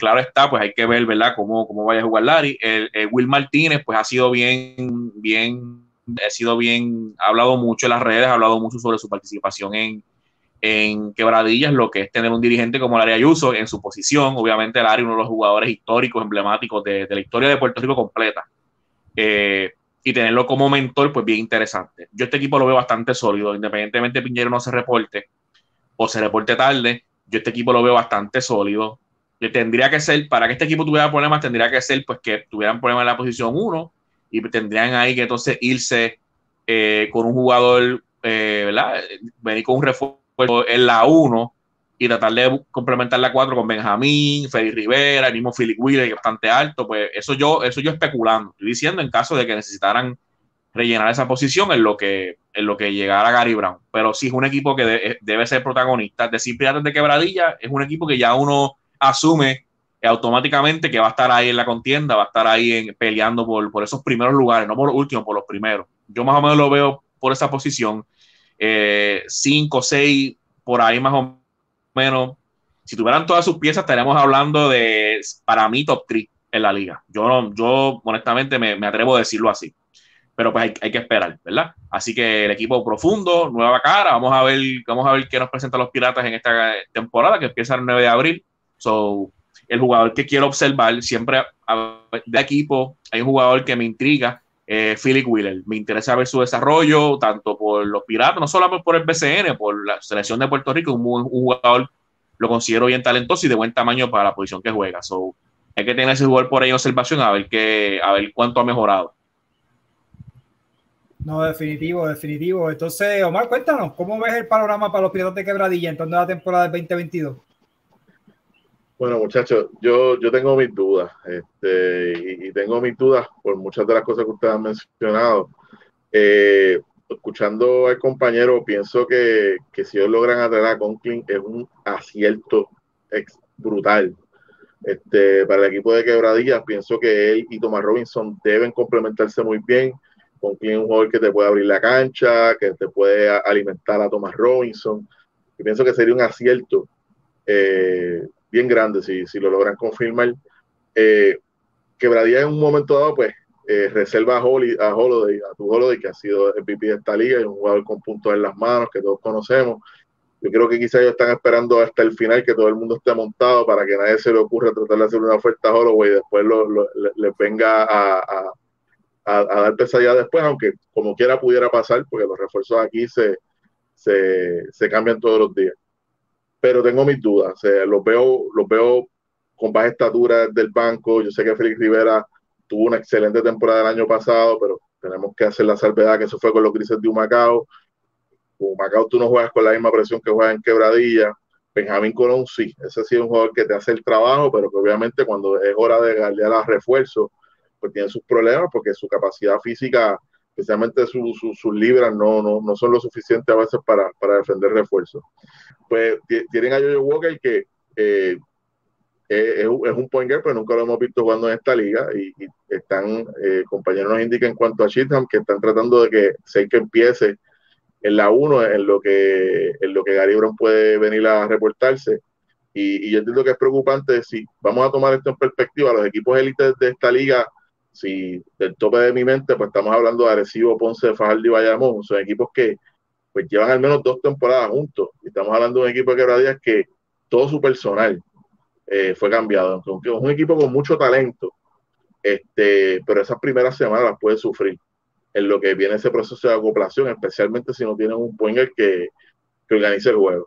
Claro está, pues hay que ver, ¿verdad?, cómo vaya a jugar Larry. El Will Martínez, pues ha sido bien, ha hablado mucho en las redes, ha hablado mucho sobre su participación en Quebradillas, lo que es tener un dirigente como Larry Ayuso en su posición. Obviamente Larry, uno de los jugadores históricos, emblemáticos de la historia de Puerto Rico completa, y tenerlo como mentor, pues bien interesante. Yo este equipo lo veo bastante sólido, independientemente Piñeiro no se reporte o se reporte tarde. Yo este equipo lo veo bastante sólido. Tendría que ser, para que este equipo tuviera problemas, tendría que ser pues que tuvieran problemas en la posición 1 y tendrían ahí que entonces irse con un jugador, ¿verdad? Venir con un refuerzo en la 1 y tratar de complementar la 4 con Benjamín, Félix Rivera, el mismo Philip Wheeler, que es bastante alto. Pues eso yo especulando, estoy diciendo en caso de que necesitaran rellenar esa posición en lo que llegara Gary Brown. Pero sí es un equipo que debe ser protagonista. Decir Piratas de Quebradillas es un equipo que ya uno asume automáticamente que va a estar ahí en la contienda, va a estar ahí peleando por esos primeros lugares, no por los últimos, por los primeros. Yo más o menos lo veo por esa posición, 5, 6, por ahí más o menos. Si tuvieran todas sus piezas, estaríamos hablando de, para mí, top 3 en la liga. Yo honestamente me atrevo a decirlo así, pero pues hay que esperar, ¿verdad? Así que el equipo profundo, nueva cara, vamos a ver qué nos presentan los Piratas en esta temporada que empieza el 9 de abril. So, el jugador que quiero observar siempre de equipo, hay un jugador que me intriga, Philip Wheeler. Me interesa ver su desarrollo, tanto por los Piratas, no solo por el BCN, por la selección de Puerto Rico. Un jugador, lo considero bien talentoso y de buen tamaño para la posición que juega. So, hay que tener ese jugador por ahí en observación, a ver cuánto ha mejorado. No, definitivo. Entonces, Omar, cuéntanos, ¿cómo ves el panorama para los Piratas de Quebradilla entrando a la temporada del 2022? Bueno, muchachos, yo tengo mis dudas, y tengo mis dudas por muchas de las cosas que ustedes han mencionado. Escuchando al compañero, pienso que si ellos logran atraer a Conklin es un acierto brutal. Para el equipo de Quebradillas, pienso que él y Thomas Robinson deben complementarse muy bien. Conklin es un jugador que te puede abrir la cancha, que te puede alimentar a Thomas Robinson. Y pienso que sería un acierto bien grande si lo logran confirmar. Quebradillas en un momento dado, pues reserva a tu Holiday, que ha sido el MVP de esta liga, y un jugador con puntos en las manos que todos conocemos. Yo creo que quizás ellos están esperando hasta el final que todo el mundo esté montado para que nadie se le ocurra tratar de hacer una oferta a Holloway y después les venga a dar pesadilla después, aunque como quiera pudiera pasar, porque los refuerzos aquí se cambian todos los días. Pero tengo mis dudas, los veo con baja estatura del banco. Yo sé que Félix Rivera tuvo una excelente temporada el año pasado, pero tenemos que hacer la salvedad que eso fue con los Grises de Humacao. Con Humacao tú no juegas con la misma presión que juegas en Quebradillas. Benjamín Colón sí, ese sí es un jugador que te hace el trabajo, pero que obviamente cuando es hora de darle a los refuerzos, pues tiene sus problemas porque su capacidad física especialmente sus libras no son lo suficiente a veces para defender refuerzos. Pues tienen a Jojo Walker, que es un point guard, pero nunca lo hemos visto jugando en esta liga, y están, compañeros nos indican en cuanto a Cheatham, que están tratando de que Seika empiece en la 1, en lo que Gary Brown puede venir a reportarse. Y yo entiendo que es preocupante. Si vamos a tomar esto en perspectiva, los equipos élites de esta liga, si del tope de mi mente, pues estamos hablando de Arecibo, Ponce, Fajardo y Bayamón, son equipos que pues llevan al menos 2 temporadas juntos, y estamos hablando de un equipo de Quebradillas que todo su personal fue cambiado. Entonces, es un equipo con mucho talento, pero esas primeras semanas las puede sufrir en lo que viene ese proceso de acoplación, especialmente si no tienen un point guard que organice el juego.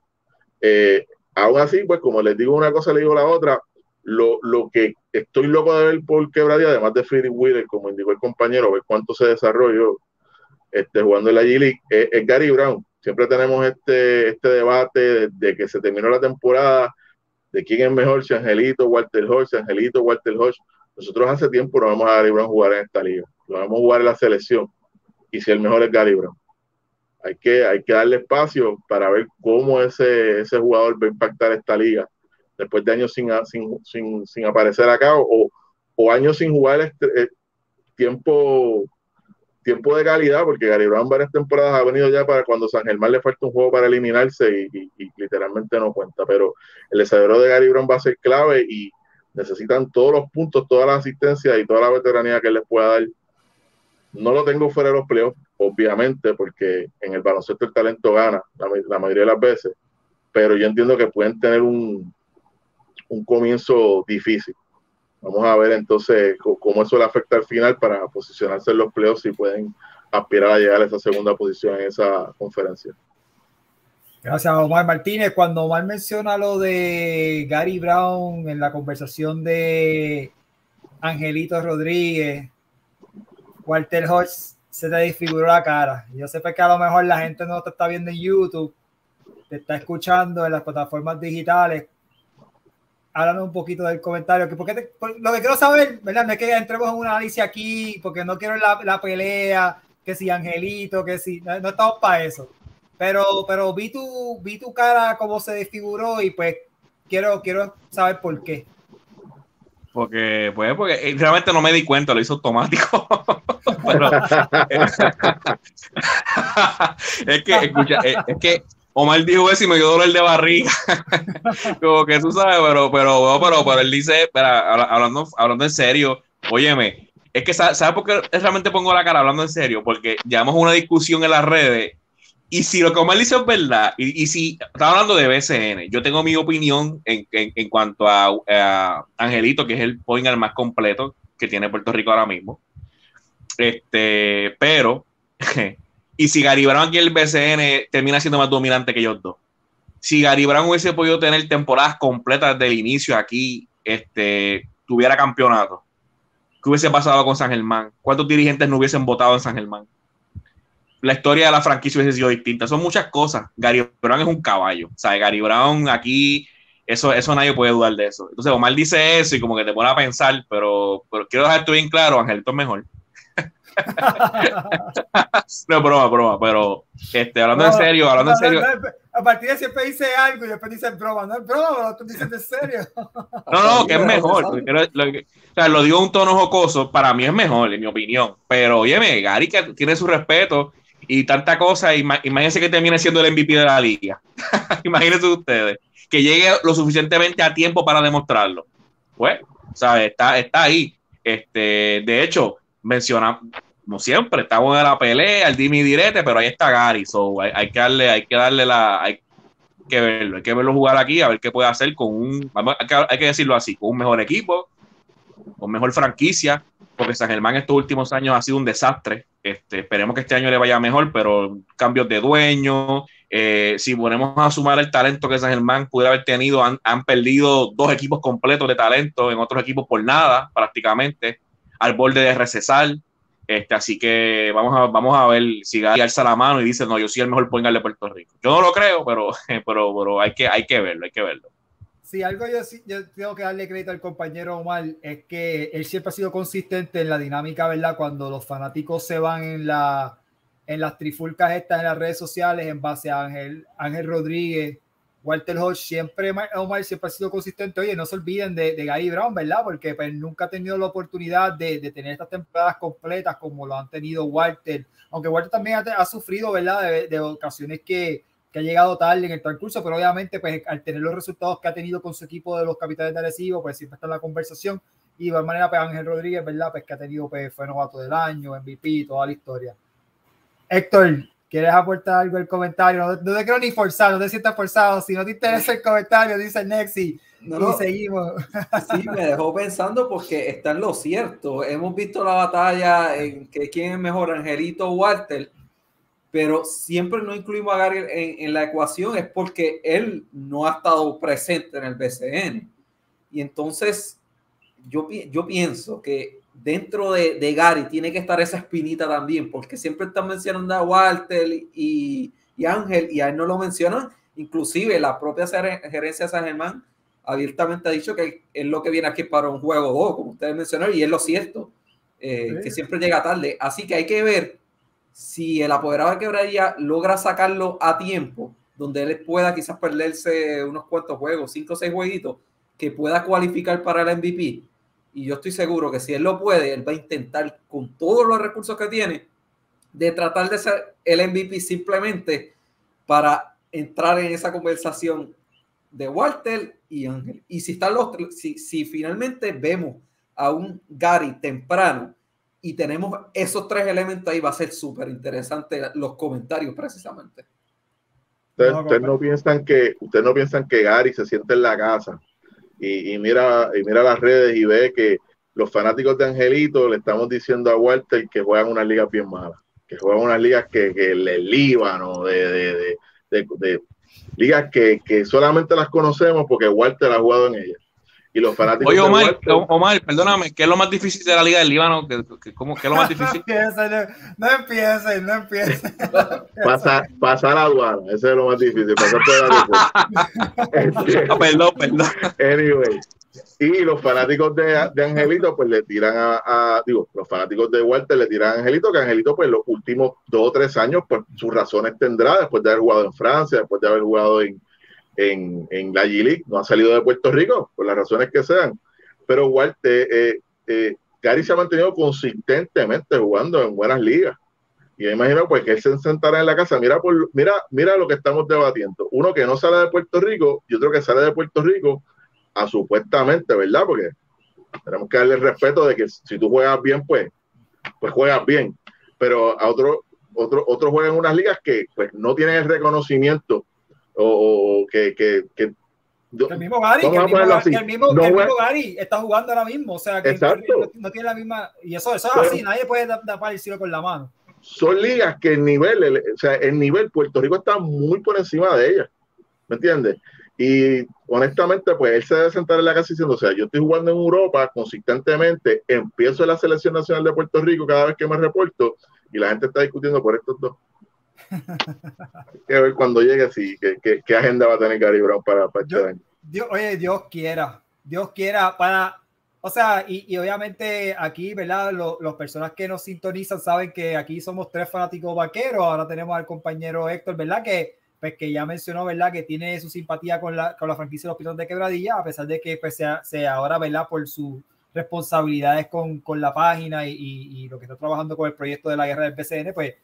Aún así, pues como les digo una cosa, les digo la otra. Lo que estoy loco de ver por Quebradillas, además de Philip Wheeler, como indicó el compañero, ver cuánto se desarrolló jugando en la G-League, es Gary Brown. Siempre tenemos este debate desde que se terminó la temporada de quién es mejor, si Angelito, Walter Hodge, Nosotros hace tiempo no vemos a Gary Brown jugar en esta liga, lo vemos jugar en la selección, y si el mejor es Gary Brown. Hay que darle espacio para ver cómo ese jugador va a impactar esta liga después de años sin aparecer acá, o años sin jugar tiempo de calidad, porque Gary Brown varias temporadas ha venido ya para cuando San Germán le falta un juego para eliminarse y literalmente no cuenta. Pero el desarrollo de Gary Brown va a ser clave, y necesitan todos los puntos, toda la asistencia y toda la veteranía que él les pueda dar. No lo tengo fuera de los playoffs, obviamente, porque en el baloncesto el talento gana la mayoría de las veces, pero yo entiendo que pueden tener un comienzo difícil. Vamos a ver entonces cómo eso le afecta al final para posicionarse en los playoffs, si pueden aspirar a llegar a esa segunda posición en esa conferencia. Gracias, Omar Martínez. Cuando Omar menciona lo de Gary Brown en la conversación de Angelito Rodríguez, Walter Hodge, se te disfiguró la cara. Yo sé que a lo mejor la gente no te está viendo en YouTube, te está escuchando en las plataformas digitales. Háblanos un poquito del comentario. Lo que quiero saber, ¿verdad? No es que entremos en un análisis aquí, porque no quiero la pelea, que si Angelito, que si... No estamos para eso. Pero vi tu cara cómo se desfiguró, y pues quiero saber por qué. Porque realmente no me di cuenta, lo hizo automático. Pero, es que Omar dijo eso y me dio dolor de barriga. Como que tú sabes, pero él dice, hablando en serio, óyeme, es que ¿sabes por qué realmente pongo la cara hablando en serio? Porque llevamos una discusión en las redes, y si lo que Omar dice es verdad, y si está hablando de BCN, yo tengo mi opinión en cuanto a Angelito, que es el point guard más completo que tiene Puerto Rico ahora mismo. Pero y si Gary Brown aquí el BCN termina siendo más dominante que ellos dos. Si Gary Brown hubiese podido tener temporadas completas desde el inicio aquí, tuviera campeonato, ¿qué hubiese pasado con San Germán? ¿Cuántos dirigentes no hubiesen votado en San Germán? La historia de la franquicia hubiese sido distinta. Son muchas cosas. Gary Brown es un caballo. O sea, Gary Brown aquí, eso nadie puede dudar de eso. Entonces Omar dice eso y como que te pone a pensar, pero quiero dejar esto bien claro, Angelito es mejor. No, broma, pero hablando en serio. A partir de siempre dice algo y después dice broma, no es broma, pero tú dices en serio. No, que es mejor. Lo digo en un tono jocoso, para mí es mejor, en mi opinión. Pero óyeme, Gary que tiene su respeto y tanta cosa, imagínense que termine siendo el MVP de la liga. Imagínense ustedes, que llegue lo suficientemente a tiempo para demostrarlo. Pues, ¿sabes? Está ahí. De hecho, mencionamos, como siempre, estamos en la pelea, el dime y direte, pero ahí está Gary, so hay que verlo jugar aquí, a ver qué puede hacer hay que decirlo así, con un mejor equipo, con mejor franquicia, porque San Germán estos últimos años ha sido un desastre. Esperemos que este año le vaya mejor, pero cambios de dueño, si ponemos a sumar el talento que San Germán pudiera haber tenido, han perdido 2 equipos completos de talento en otros equipos por nada, prácticamente al borde de recesar. Así que vamos a ver si Gary alza la mano y dice, no, yo soy el mejor point guard de Puerto Rico. Yo no lo creo, pero hay que verlo. Si algo yo tengo que darle crédito al compañero Omar es que él siempre ha sido consistente en la dinámica, ¿verdad? Cuando los fanáticos se van en las trifulcas estas en las redes sociales en base a Ángel Rodríguez, Walter Hodge, siempre Omar siempre ha sido consistente. Oye, no se olviden de Gary Brown, ¿verdad? Porque pues, nunca ha tenido la oportunidad de tener estas temporadas completas como lo han tenido Walter, aunque Walter también ha sufrido, ¿verdad? De ocasiones que ha llegado tarde en el transcurso, pero obviamente pues al tener los resultados que ha tenido con su equipo de los Capitanes de Arecibo, pues siempre está en la conversación. Y de igual manera pues Ángel Rodríguez, ¿verdad? Pues que ha tenido, pues fue novato del año, MVP, toda la historia. Héctor, ¿quieres aportar algo al comentario? No te creo ni forzar, no te sientas forzado. Si no te interesa el comentario, dice Nexi, no, seguimos. Sí, me dejó pensando porque está en lo cierto. Hemos visto la batalla en que quién es mejor, Angelito o Walter, pero siempre no incluimos a Gary en la ecuación es porque él no ha estado presente en el BCN. Y entonces yo pienso que dentro de Gary tiene que estar esa espinita también, porque siempre están mencionando a Walter y Ángel, y a él no lo mencionan. Inclusive la propia gerencia de San Germán abiertamente ha dicho que es lo que viene aquí para un juego 2, como ustedes mencionaron, y es lo cierto, sí, que siempre llega tarde. Así que hay que ver si el apoderado de Quebradillas logra sacarlo a tiempo, donde él pueda quizás perderse unos cuantos juegos, 5 o 6 jueguitos, que pueda cualificar para el MVP. Y yo estoy seguro que si él lo puede, él va a intentar con todos los recursos que tiene de tratar de ser el MVP simplemente para entrar en esa conversación de Walter y Ángel. Y si están los tres, si finalmente vemos a un Gary temprano y tenemos esos 3 elementos ahí, va a ser súper interesante los comentarios precisamente. Ustedes no piensan que Gary se siente en la casa y mira las redes y ve que los fanáticos de Angelito le estamos diciendo a Walter que juegan unas ligas bien malas, que juegan unas ligas que el Líbano, de ligas que solamente las conocemos porque Walter ha jugado en ellas. Y los fanáticos... Oye, Omar, perdóname, ¿qué es lo más difícil de la Liga del Líbano? ¿Qué es lo más difícil? No empiecen. Pasar a aduana, eso es lo más difícil, pasar por la aduana. Perdón. Anyway, y los fanáticos de Angelito, pues le tiran los fanáticos de Walter le tiran a Angelito, que Angelito, pues los últimos 2 o 3 años, pues sus razones tendrá, después de haber jugado en Francia, después de haber jugado en la G-League, no ha salido de Puerto Rico, por las razones que sean. Pero Walter, Gary se ha mantenido consistentemente jugando en buenas ligas. Y me imagino pues que él se sentará en la casa. Mira lo que estamos debatiendo. Uno que no sale de Puerto Rico y otro que sale de Puerto Rico a supuestamente, ¿verdad? Porque tenemos que darle el respeto de que si tú juegas bien, pues juegas bien. Pero a otro juegan en unas ligas que pues no tienen el reconocimiento el mismo Gary está jugando ahora mismo, o sea que no tiene la misma, y eso es así, nadie puede tapar el cielo con la mano. Son ligas que el nivel Puerto Rico está muy por encima de ellas, ¿me entiendes? Y honestamente pues él se debe sentar en la casa diciendo, o sea, yo estoy jugando en Europa consistentemente, empiezo en la selección nacional de Puerto Rico cada vez que me reporto y la gente está discutiendo por estos 2. Hay que ver cuando llegue así qué agenda va a tener Gary Brown para este año. Oye, Dios quiera para, o sea, y obviamente aquí, ¿verdad? Las personas que nos sintonizan saben que aquí somos 3 fanáticos vaqueros. Ahora tenemos al compañero Héctor, ¿verdad? Que ya mencionó, ¿verdad? Que tiene su simpatía con la franquicia de los Piratas de Quebradillas, a pesar de que pues, sea ahora, ¿verdad? Por sus responsabilidades con la página y lo que está trabajando con el proyecto de la guerra del BCN, pues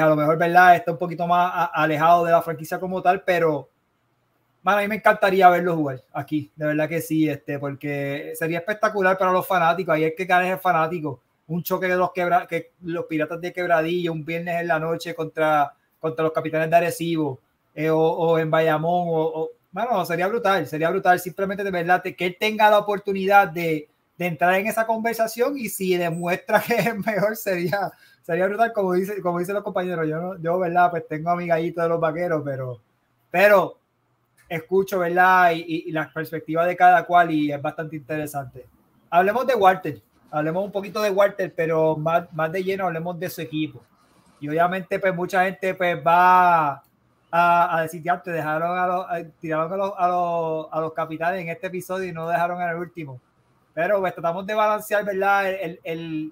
a lo mejor, ¿verdad? Está un poquito más alejado de la franquicia como tal, pero man, a mí me encantaría verlo jugar aquí, de verdad que sí, porque sería espectacular para los fanáticos. Ahí es que ganes el fanático, un choque de los Piratas de Quebradillas, un viernes en la noche contra los Capitanes de Arecibo, o en Bayamón, sería brutal, simplemente de verdad que él tenga la oportunidad de entrar en esa conversación, y si demuestra que es mejor, sería brutal, como dicen los compañeros. Yo ¿verdad? Pues tengo a mi gallito de los vaqueros, pero escucho, ¿verdad? Y las perspectivas de cada cual, y es bastante interesante. Hablemos un poquito de Walter, pero más de lleno hablemos de su equipo. Y obviamente pues mucha gente pues va a decir, ya te dejaron a los capitanes en este episodio y no dejaron en el último. Pero pues, tratamos de balancear, ¿verdad?,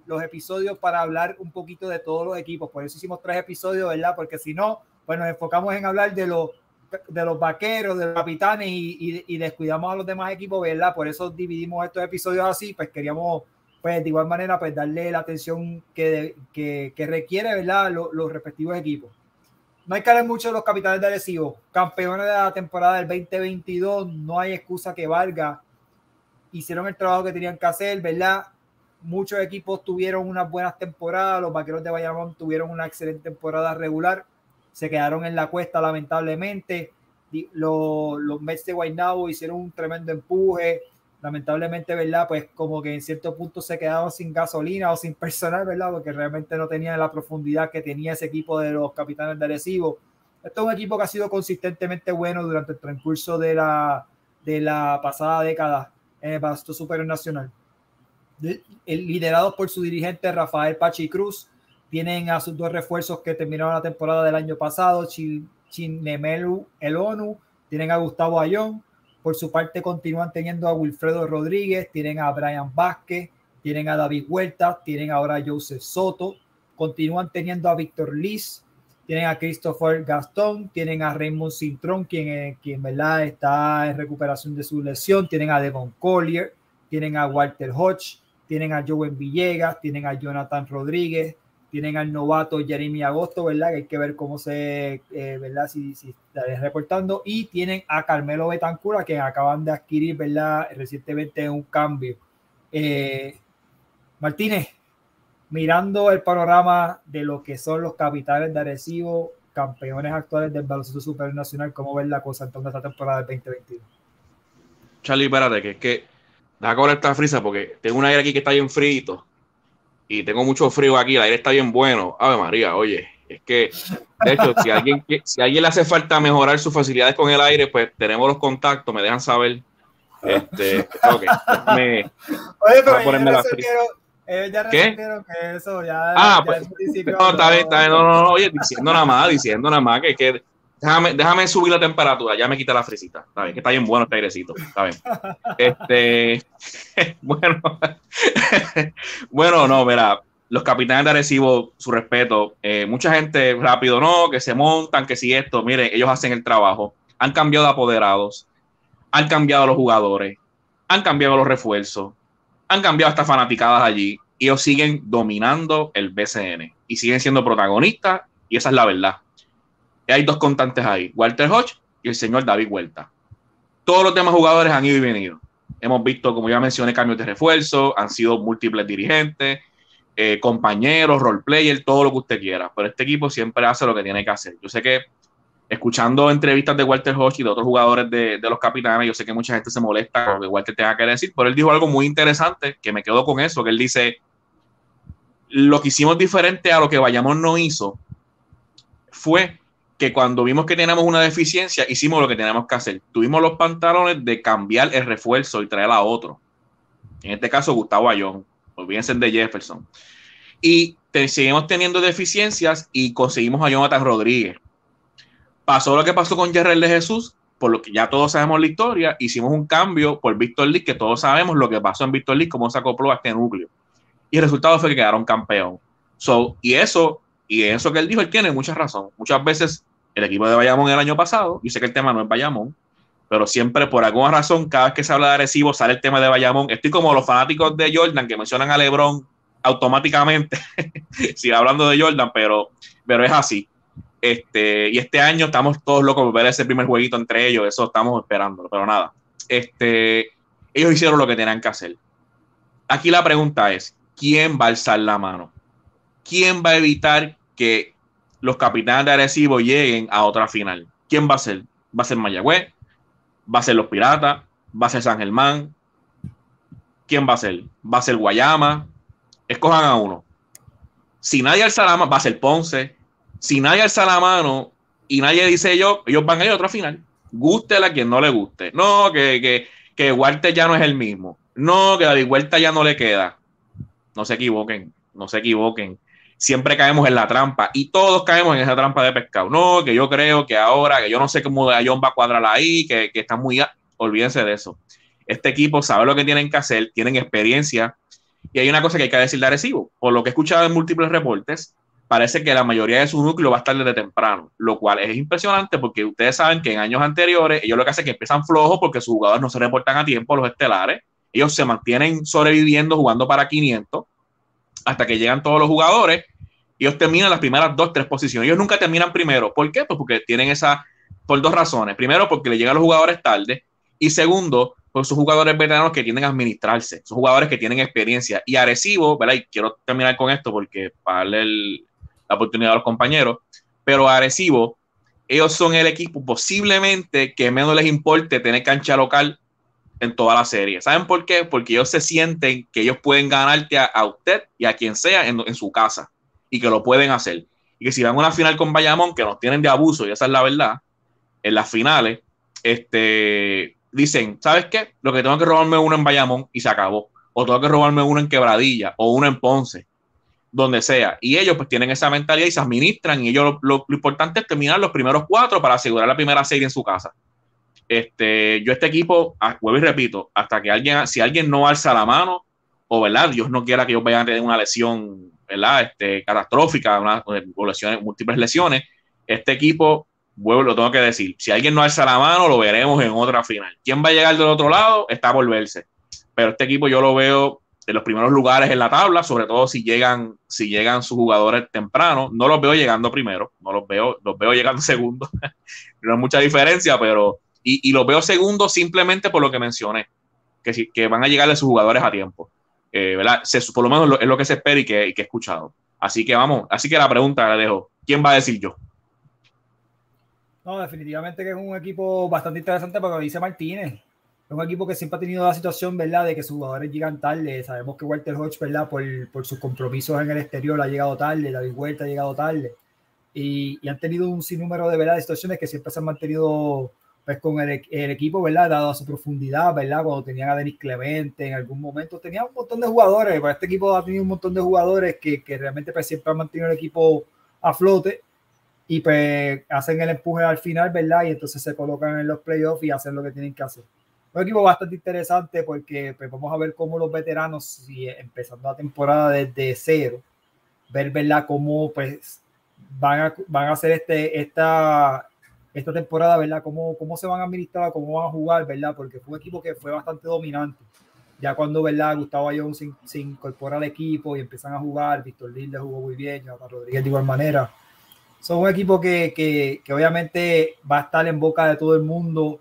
los episodios para hablar un poquito de todos los equipos. Por eso hicimos 3 episodios, ¿verdad? Porque si no, pues nos enfocamos en hablar de los vaqueros, de los capitanes y descuidamos a los demás equipos, ¿verdad? Por eso dividimos estos episodios así. Pues queríamos, pues de igual manera, pues darle la atención que requiere, ¿verdad?, los respectivos equipos. No hay que hablar mucho de los capitanes de Arecibo, campeones de la temporada del 2022. No hay excusa que valga. Hicieron el trabajo que tenían que hacer, ¿verdad? Muchos equipos tuvieron unas buenas temporadas. Los vaqueros de Bayamón tuvieron una excelente temporada regular. Se quedaron en la cuesta, lamentablemente. Los Mets de Guaynabo hicieron un tremendo empuje. Lamentablemente, ¿verdad?, pues como que en cierto punto se quedaron sin gasolina o sin personal, ¿verdad? Porque realmente no tenían la profundidad que tenía ese equipo de los capitanes de Arecibo. Este es un equipo que ha sido consistentemente bueno durante el transcurso de la pasada década en el Baloncesto Superior Nacional. Liderados por su dirigente Rafael Pachi Cruz, tienen a sus 2 refuerzos que terminaron la temporada del año pasado, Chinemelu Elonu, tienen a Gustavo Ayón. Por su parte continúan teniendo a Wilfredo Rodríguez, tienen a Brian Vázquez, tienen a David Huerta, tienen ahora a Joseph Soto, continúan teniendo a Víctor Liz, tienen a Christopher Gastón, tienen a Raymond Cintrón, quien ¿verdad?, está en recuperación de su lesión, tienen a Devon Collier, tienen a Walter Hodge, tienen a Joven Villegas, tienen a Jonathan Rodríguez, tienen al novato Jeremy Agosto, ¿verdad?, que hay que ver cómo se, ¿verdad?, si estaré reportando, y tienen a Carmelo Betancura, que acaban de adquirir, ¿verdad?, recientemente un cambio. Martínez, mirando el panorama de lo que son los capitanes de Arecibo, campeones actuales del Baloncesto Superior Nacional, ¿cómo ves la cosa entonces esta temporada del 2021? Charlie, espérate, que es que deja cobrar esta frisa porque tengo un aire aquí que está bien frito y tengo mucho frío aquí, el aire está bien bueno. Ave María, oye, es que de hecho, si a alguien le hace falta mejorar sus facilidades con el aire, pues tenemos los contactos, me dejan saber. Okay, oye, pero ponerme la frisa. Ellos ya respondieron que eso ya... No, está bien, no, oye, diciendo nada más, que déjame subir la temperatura, ya me quita la frisita, está bien, que está bien bueno este airecito, está bien. Bueno, no, mira, los capitanes de Arecibo, su respeto, mucha gente rápido, no, que se montan, que si esto, mire, ellos hacen el trabajo, han cambiado de apoderados, han cambiado a los jugadores, han cambiado los refuerzos, han cambiado hasta fanaticadas allí y ellos siguen dominando el BCN y siguen siendo protagonistas y esa es la verdad. Y hay 2 constantes ahí, Walter Hodge y el señor David Huerta. Todos los demás jugadores han ido y venido. Hemos visto, como ya mencioné, cambios de refuerzo, han sido múltiples dirigentes, compañeros, roleplayer, todo lo que usted quiera, pero este equipo siempre hace lo que tiene que hacer. Yo sé que escuchando entrevistas de Walter Hodge y de otros jugadores de los capitanes, yo sé que mucha gente se molesta con lo que Walter tenga que decir, pero él dijo algo muy interesante, que me quedo con eso, que él dice, lo que hicimos diferente a lo que Bayamón no hizo fue que cuando vimos que teníamos una deficiencia, hicimos lo que teníamos que hacer. Tuvimos los pantalones de cambiar el refuerzo y traer a otro. En este caso, Gustavo Ayón, olvídense de Jefferson. Y seguimos teniendo deficiencias y conseguimos a Jonathan Rodríguez. Pasó lo que pasó con Jerrel de Jesús, por lo que ya todos sabemos la historia. Hicimos un cambio por Víctor Liz, que todos sabemos lo que pasó en Víctor Liz, cómo se acopló a este núcleo. Y el resultado fue que quedaron campeón. Y eso que él dijo, él tiene mucha razón. Muchas veces el equipo de Bayamón el año pasado, yo sé que el tema no es Bayamón, pero siempre por alguna razón, cada vez que se habla de Arecibo, sale el tema de Bayamón. Estoy como los fanáticos de Jordan que mencionan a LeBron automáticamente, sigue hablando de Jordan, pero es así. Y este año estamos todos locos por ver ese primer jueguito entre ellos, eso estamos esperando, pero nada. Ellos hicieron lo que tenían que hacer. Aquí la pregunta es, ¿quién va a alzar la mano? ¿Quién va a evitar que los capitanes de Arecibo lleguen a otra final? ¿Quién va a ser? ¿Va a ser Mayagüez? ¿Va a ser los Piratas? ¿Va a ser San Germán? ¿Quién va a ser? ¿Va a ser Guayama? Escojan a uno. Si nadie alza la mano, va a ser Ponce. Si nadie alza la mano y nadie dice yo, ellos van a ir a otra final. Gústela a quien no le guste. No, que Walter ya no es el mismo. No, que David Huerta ya no le queda. No se equivoquen. siempre caemos en la trampa, y todos caemos en esa trampa de pescado. No, que yo creo que ahora, que yo no sé cómo de Ayón va a cuadrarla ahí, que está muy... Olvídense de eso. Este equipo sabe lo que tienen que hacer, tienen experiencia, y hay una cosa que hay que decir de Arecibo. Por lo que he escuchado en múltiples reportes, parece que la mayoría de su núcleo va a estar desde temprano, lo cual es impresionante porque ustedes saben que en años anteriores ellos lo que hacen es que empiezan flojos porque sus jugadores no se reportan a tiempo, los estelares. Ellos se mantienen sobreviviendo, jugando para 500, hasta que llegan todos los jugadores. Ellos terminan las primeras 2-3 posiciones. Ellos nunca terminan primero. ¿Por qué? Pues porque tienen esa... Por dos razones. Primero, porque le llegan los jugadores tarde. Y segundo, pues sus jugadores veteranos que tienden a administrarse. Son jugadores que tienen experiencia. Y Arecibo, ¿verdad? Y quiero terminar con esto porque para darle la oportunidad a los compañeros. Pero Arecibo, ellos son el equipo posiblemente que menos les importe tener cancha local en toda la serie. ¿Saben por qué? Porque ellos se sienten que ellos pueden ganarte a usted y a quien sea en su casa, y que lo pueden hacer, y que si van a una final con Bayamón, que nos tienen de abuso, y esa es la verdad, en las finales dicen, ¿sabes qué? Lo que tengo que robarme uno en Bayamón y se acabó, o tengo que robarme uno en Quebradilla o uno en Ponce, donde sea, y ellos pues tienen esa mentalidad y se administran, y ellos lo importante es terminar los primeros 4 para asegurar la primera serie en su casa. Yo este equipo, vuelvo y repito, hasta que si alguien no alza la mano, o verdad, Dios no quiera que ellos vayan a tener una lesión, verdad, catastrófica, múltiples lesiones, este equipo, vuelvo, lo tengo que decir, si alguien no alza la mano, lo veremos en otra final. ¿Quién va a llegar del otro lado? Está por verse, pero este equipo yo lo veo en los primeros lugares en la tabla, sobre todo si llegan sus jugadores temprano. No los veo llegando primero, los veo llegando segundo, no hay mucha diferencia, pero y los veo segundos simplemente por lo que mencioné, que van a llegarle sus jugadores a tiempo, ¿verdad? Por lo menos es lo que se espera y que he escuchado. Así que vamos, así que la pregunta la dejo. ¿Quién va a decir yo? No, definitivamente que es un equipo bastante interesante para lo que dice Martínez. Es un equipo que siempre ha tenido la situación, ¿verdad?, de que sus jugadores llegan tarde. Sabemos que Walter Hodge, ¿verdad?, por sus compromisos en el exterior ha llegado tarde, David Huerta ha llegado tarde. Y han tenido un sinnúmero de, ¿verdad?, de situaciones que siempre se han mantenido... pues con el equipo, ¿verdad?, dado a su profundidad, ¿verdad?, cuando tenían a Denis Clemente en algún momento, tenían un montón de jugadores, pero este equipo ha tenido un montón de jugadores que realmente pues, siempre han mantenido el equipo a flote, y pues hacen el empuje al final, ¿verdad?, y entonces se colocan en los playoffs y hacen lo que tienen que hacer. Un equipo bastante interesante porque pues, vamos a ver cómo los veteranos, si empezando la temporada desde cero, ver, ¿verdad?, cómo pues van a hacer esta temporada, ¿verdad? ¿Cómo se van a administrar, cómo van a jugar, ¿verdad? Porque fue un equipo que fue bastante dominante. Ya cuando, ¿verdad?, Gustavo Ayón se incorpora al equipo y empiezan a jugar, Víctor Lilde jugó muy bien, Jonathan Rodríguez de igual manera. Son un equipo que obviamente va a estar en boca de todo el mundo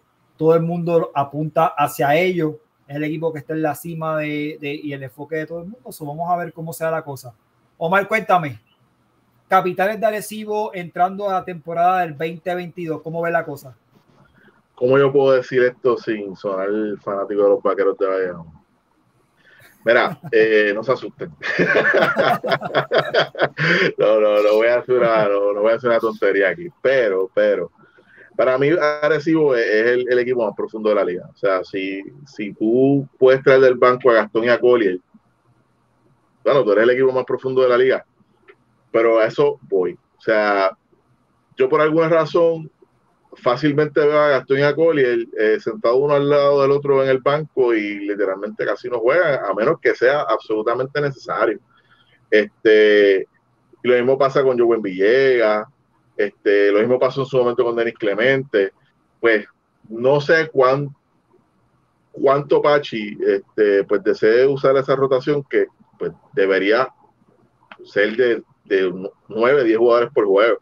apunta hacia ellos, es el equipo que está en la cima y el enfoque de todo el mundo. So, vamos a ver cómo se da la cosa. Omar, cuéntame. Capitanes de Arecibo entrando a la temporada del 2022. ¿Cómo ves la cosa? ¿Cómo yo puedo decir esto sin sonar el fanático de los Vaqueros de Bayamón? Mira, no se asusten. No voy a hacer una tontería aquí. Pero, para mí Arecibo es el equipo más profundo de la liga. O sea, si tú puedes traer del banco a Gastón y a Collier, bueno, tú eres el equipo más profundo de la liga. Pero a eso voy. O sea, yo por alguna razón fácilmente veo a Gastón y a Collier sentado uno al lado del otro en el banco y literalmente casi no juegan, a menos que sea absolutamente necesario. Y lo mismo pasa con Joven Villegas, lo mismo pasó en su momento con Denis Clemente. Pues no sé cuánto Pachi pues desee usar esa rotación que pues debería ser de 9-10 jugadores por juego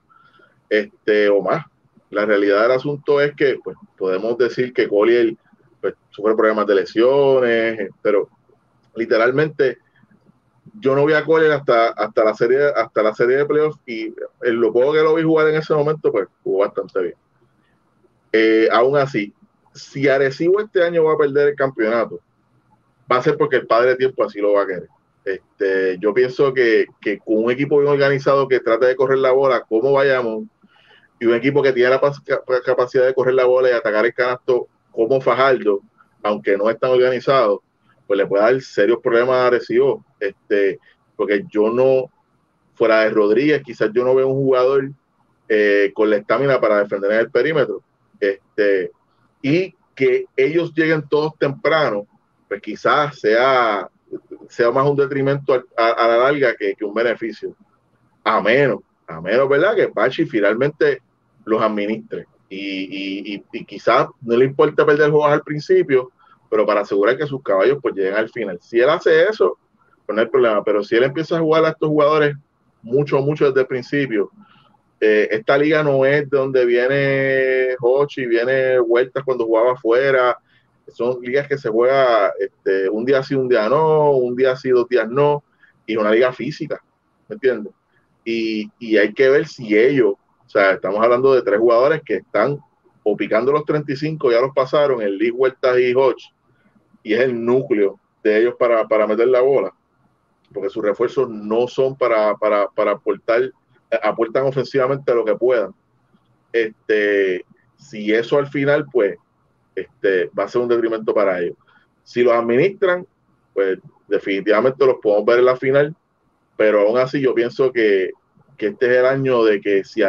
o más. La realidad del asunto es que pues, podemos decir que Collier pues, sufre problemas de lesiones, pero literalmente yo no vi a Collier hasta la serie de playoffs, y en lo poco que lo vi jugar en ese momento pues jugó bastante bien. Aún así, si Arecibo este año va a perder el campeonato, va a ser porque el Padre Tiempo así lo va a querer. Yo pienso que con un equipo bien organizado que trate de correr la bola como Bayamón, y un equipo que tiene la capacidad de correr la bola y atacar el canasto como Fajardo, aunque no es tan organizado, pues le puede dar serios problemas a Arecibo, porque yo no fuera de Rodríguez, quizás yo no veo un jugador con la estamina para defender en el perímetro. Y que ellos lleguen todos temprano, pues quizás sea más un detrimento a la larga que un beneficio. A menos, ¿verdad?, que Pachi finalmente los administre. Y quizás no le importa perder juegos al principio, pero para asegurar que sus caballos pues lleguen al final. Si él hace eso, pues no hay problema. Pero si él empieza a jugar a estos jugadores mucho desde el principio, esta liga no es de donde viene Hochi, viene Vueltas cuando jugaba afuera. Son ligas que se juega un día sí, un día no, un día sí, dos días no. Y es una liga física, ¿me entiendes? Y hay que ver si ellos, o sea, estamos hablando de tres jugadores que están o picando los 35, ya los pasaron, el Lee, Vueltas y Hodge, y es el núcleo de ellos para meter la bola, porque sus refuerzos no son para aportan ofensivamente lo que puedan. Si eso al final, pues, va a ser un detrimento para ellos. Si los administran, pues definitivamente los podemos ver en la final, pero aún así yo pienso que este es el año de que si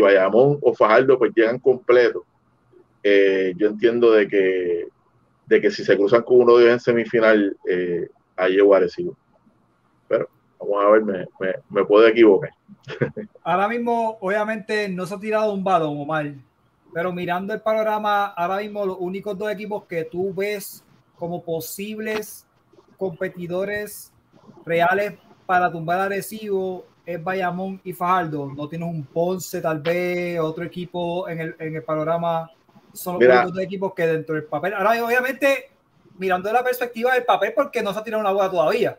Bayamón o Fajardo pues llegan completos, yo entiendo de que si se cruzan con uno de ellos en semifinal, ahí llegó Arecibo. Pero vamos a ver, me puedo equivocar. Ahora mismo, obviamente, no se ha tirado un balón, Omar, pero mirando el panorama, ahora mismo los únicos dos equipos que tú ves como posibles competidores reales para tumbar Arecibo es Bayamón y Fajardo. No tienes un Ponce, tal vez, otro equipo en el panorama. Son los únicos dos equipos que dentro del papel. Ahora, obviamente, mirando la perspectiva del papel, porque no se ha tirado una bola todavía.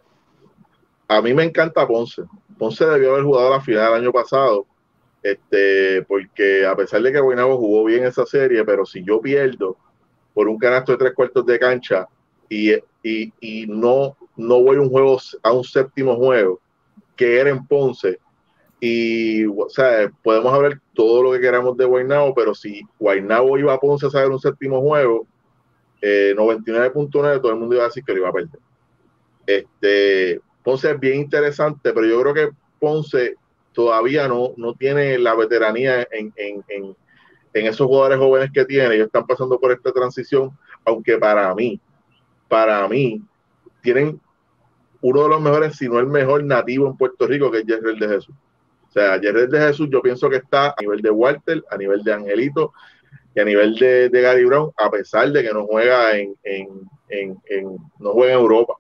A mí me encanta Ponce. Ponce debió haber jugado la final el año pasado, porque a pesar de que Guaynabo jugó bien esa serie, pero si yo pierdo por un canasto de 3/4 de cancha y no voy a un séptimo juego, que era en Ponce, y o sea, podemos hablar todo lo que queramos de Guaynabo, pero si Guaynabo iba a Ponce a sacar un séptimo juego, 99.9, todo el mundo iba a decir que lo iba a perder. Ponce es bien interesante, pero yo creo que Ponce todavía no tiene la veteranía en esos jugadores jóvenes que tiene. Ellos están pasando por esta transición, aunque para mí tienen uno de los mejores, si no el mejor nativo en Puerto Rico, que es Yerrel de Jesús. O sea, Yerrel de Jesús yo pienso que está a nivel de Walter, a nivel de Angelito y a nivel de Gary Brown, a pesar de que no juega en Europa.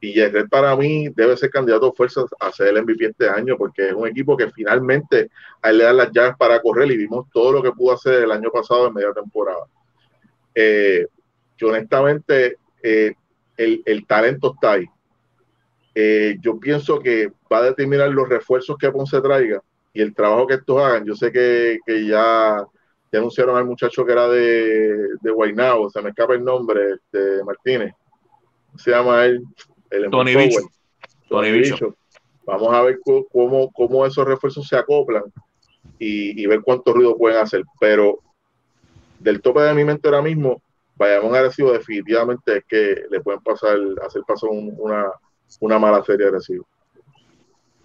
Y Yerrel para mí debe ser candidato a fuerzas a ser el MVP este año, porque es un equipo que finalmente a él le dan las llaves para correr, y vimos todo lo que pudo hacer el año pasado en media temporada. Que honestamente el talento está ahí. Yo pienso que va a determinar los refuerzos que Ponce traiga y el trabajo que estos hagan. Yo sé que ya anunciaron al muchacho que era de Guaynabo, se me escapa el nombre, Martínez. Se llama él. Tony Bicho. Tony Bicho. Vamos a ver cómo esos refuerzos se acoplan y ver cuánto ruido pueden hacer. Pero del tope de mi mente ahora mismo, Bayamón Arecibo definitivamente es que le pueden hacer pasar una mala serie de Arecibo.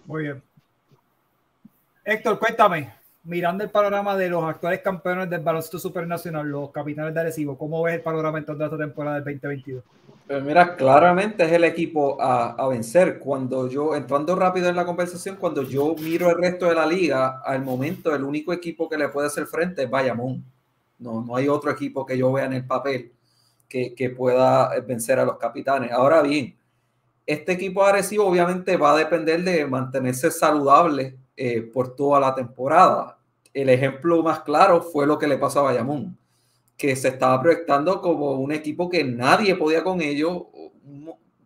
Muy bien. Héctor, cuéntame, mirando el panorama de los actuales campeones del baloncesto superior nacional, los Capitanes de Arecibo, ¿cómo ves el panorama entonces de esta temporada del 2022? Pues mira, claramente es el equipo a vencer. Entrando rápido en la conversación, cuando yo miro el resto de la liga, al momento el único equipo que le puede hacer frente es Bayamón. No hay otro equipo que yo vea en el papel que pueda vencer a los Capitanes. Ahora bien, este equipo agresivo obviamente va a depender de mantenerse saludable por toda la temporada. El ejemplo más claro fue lo que le pasó a Bayamón, que se estaba proyectando como un equipo que nadie podía con ellos.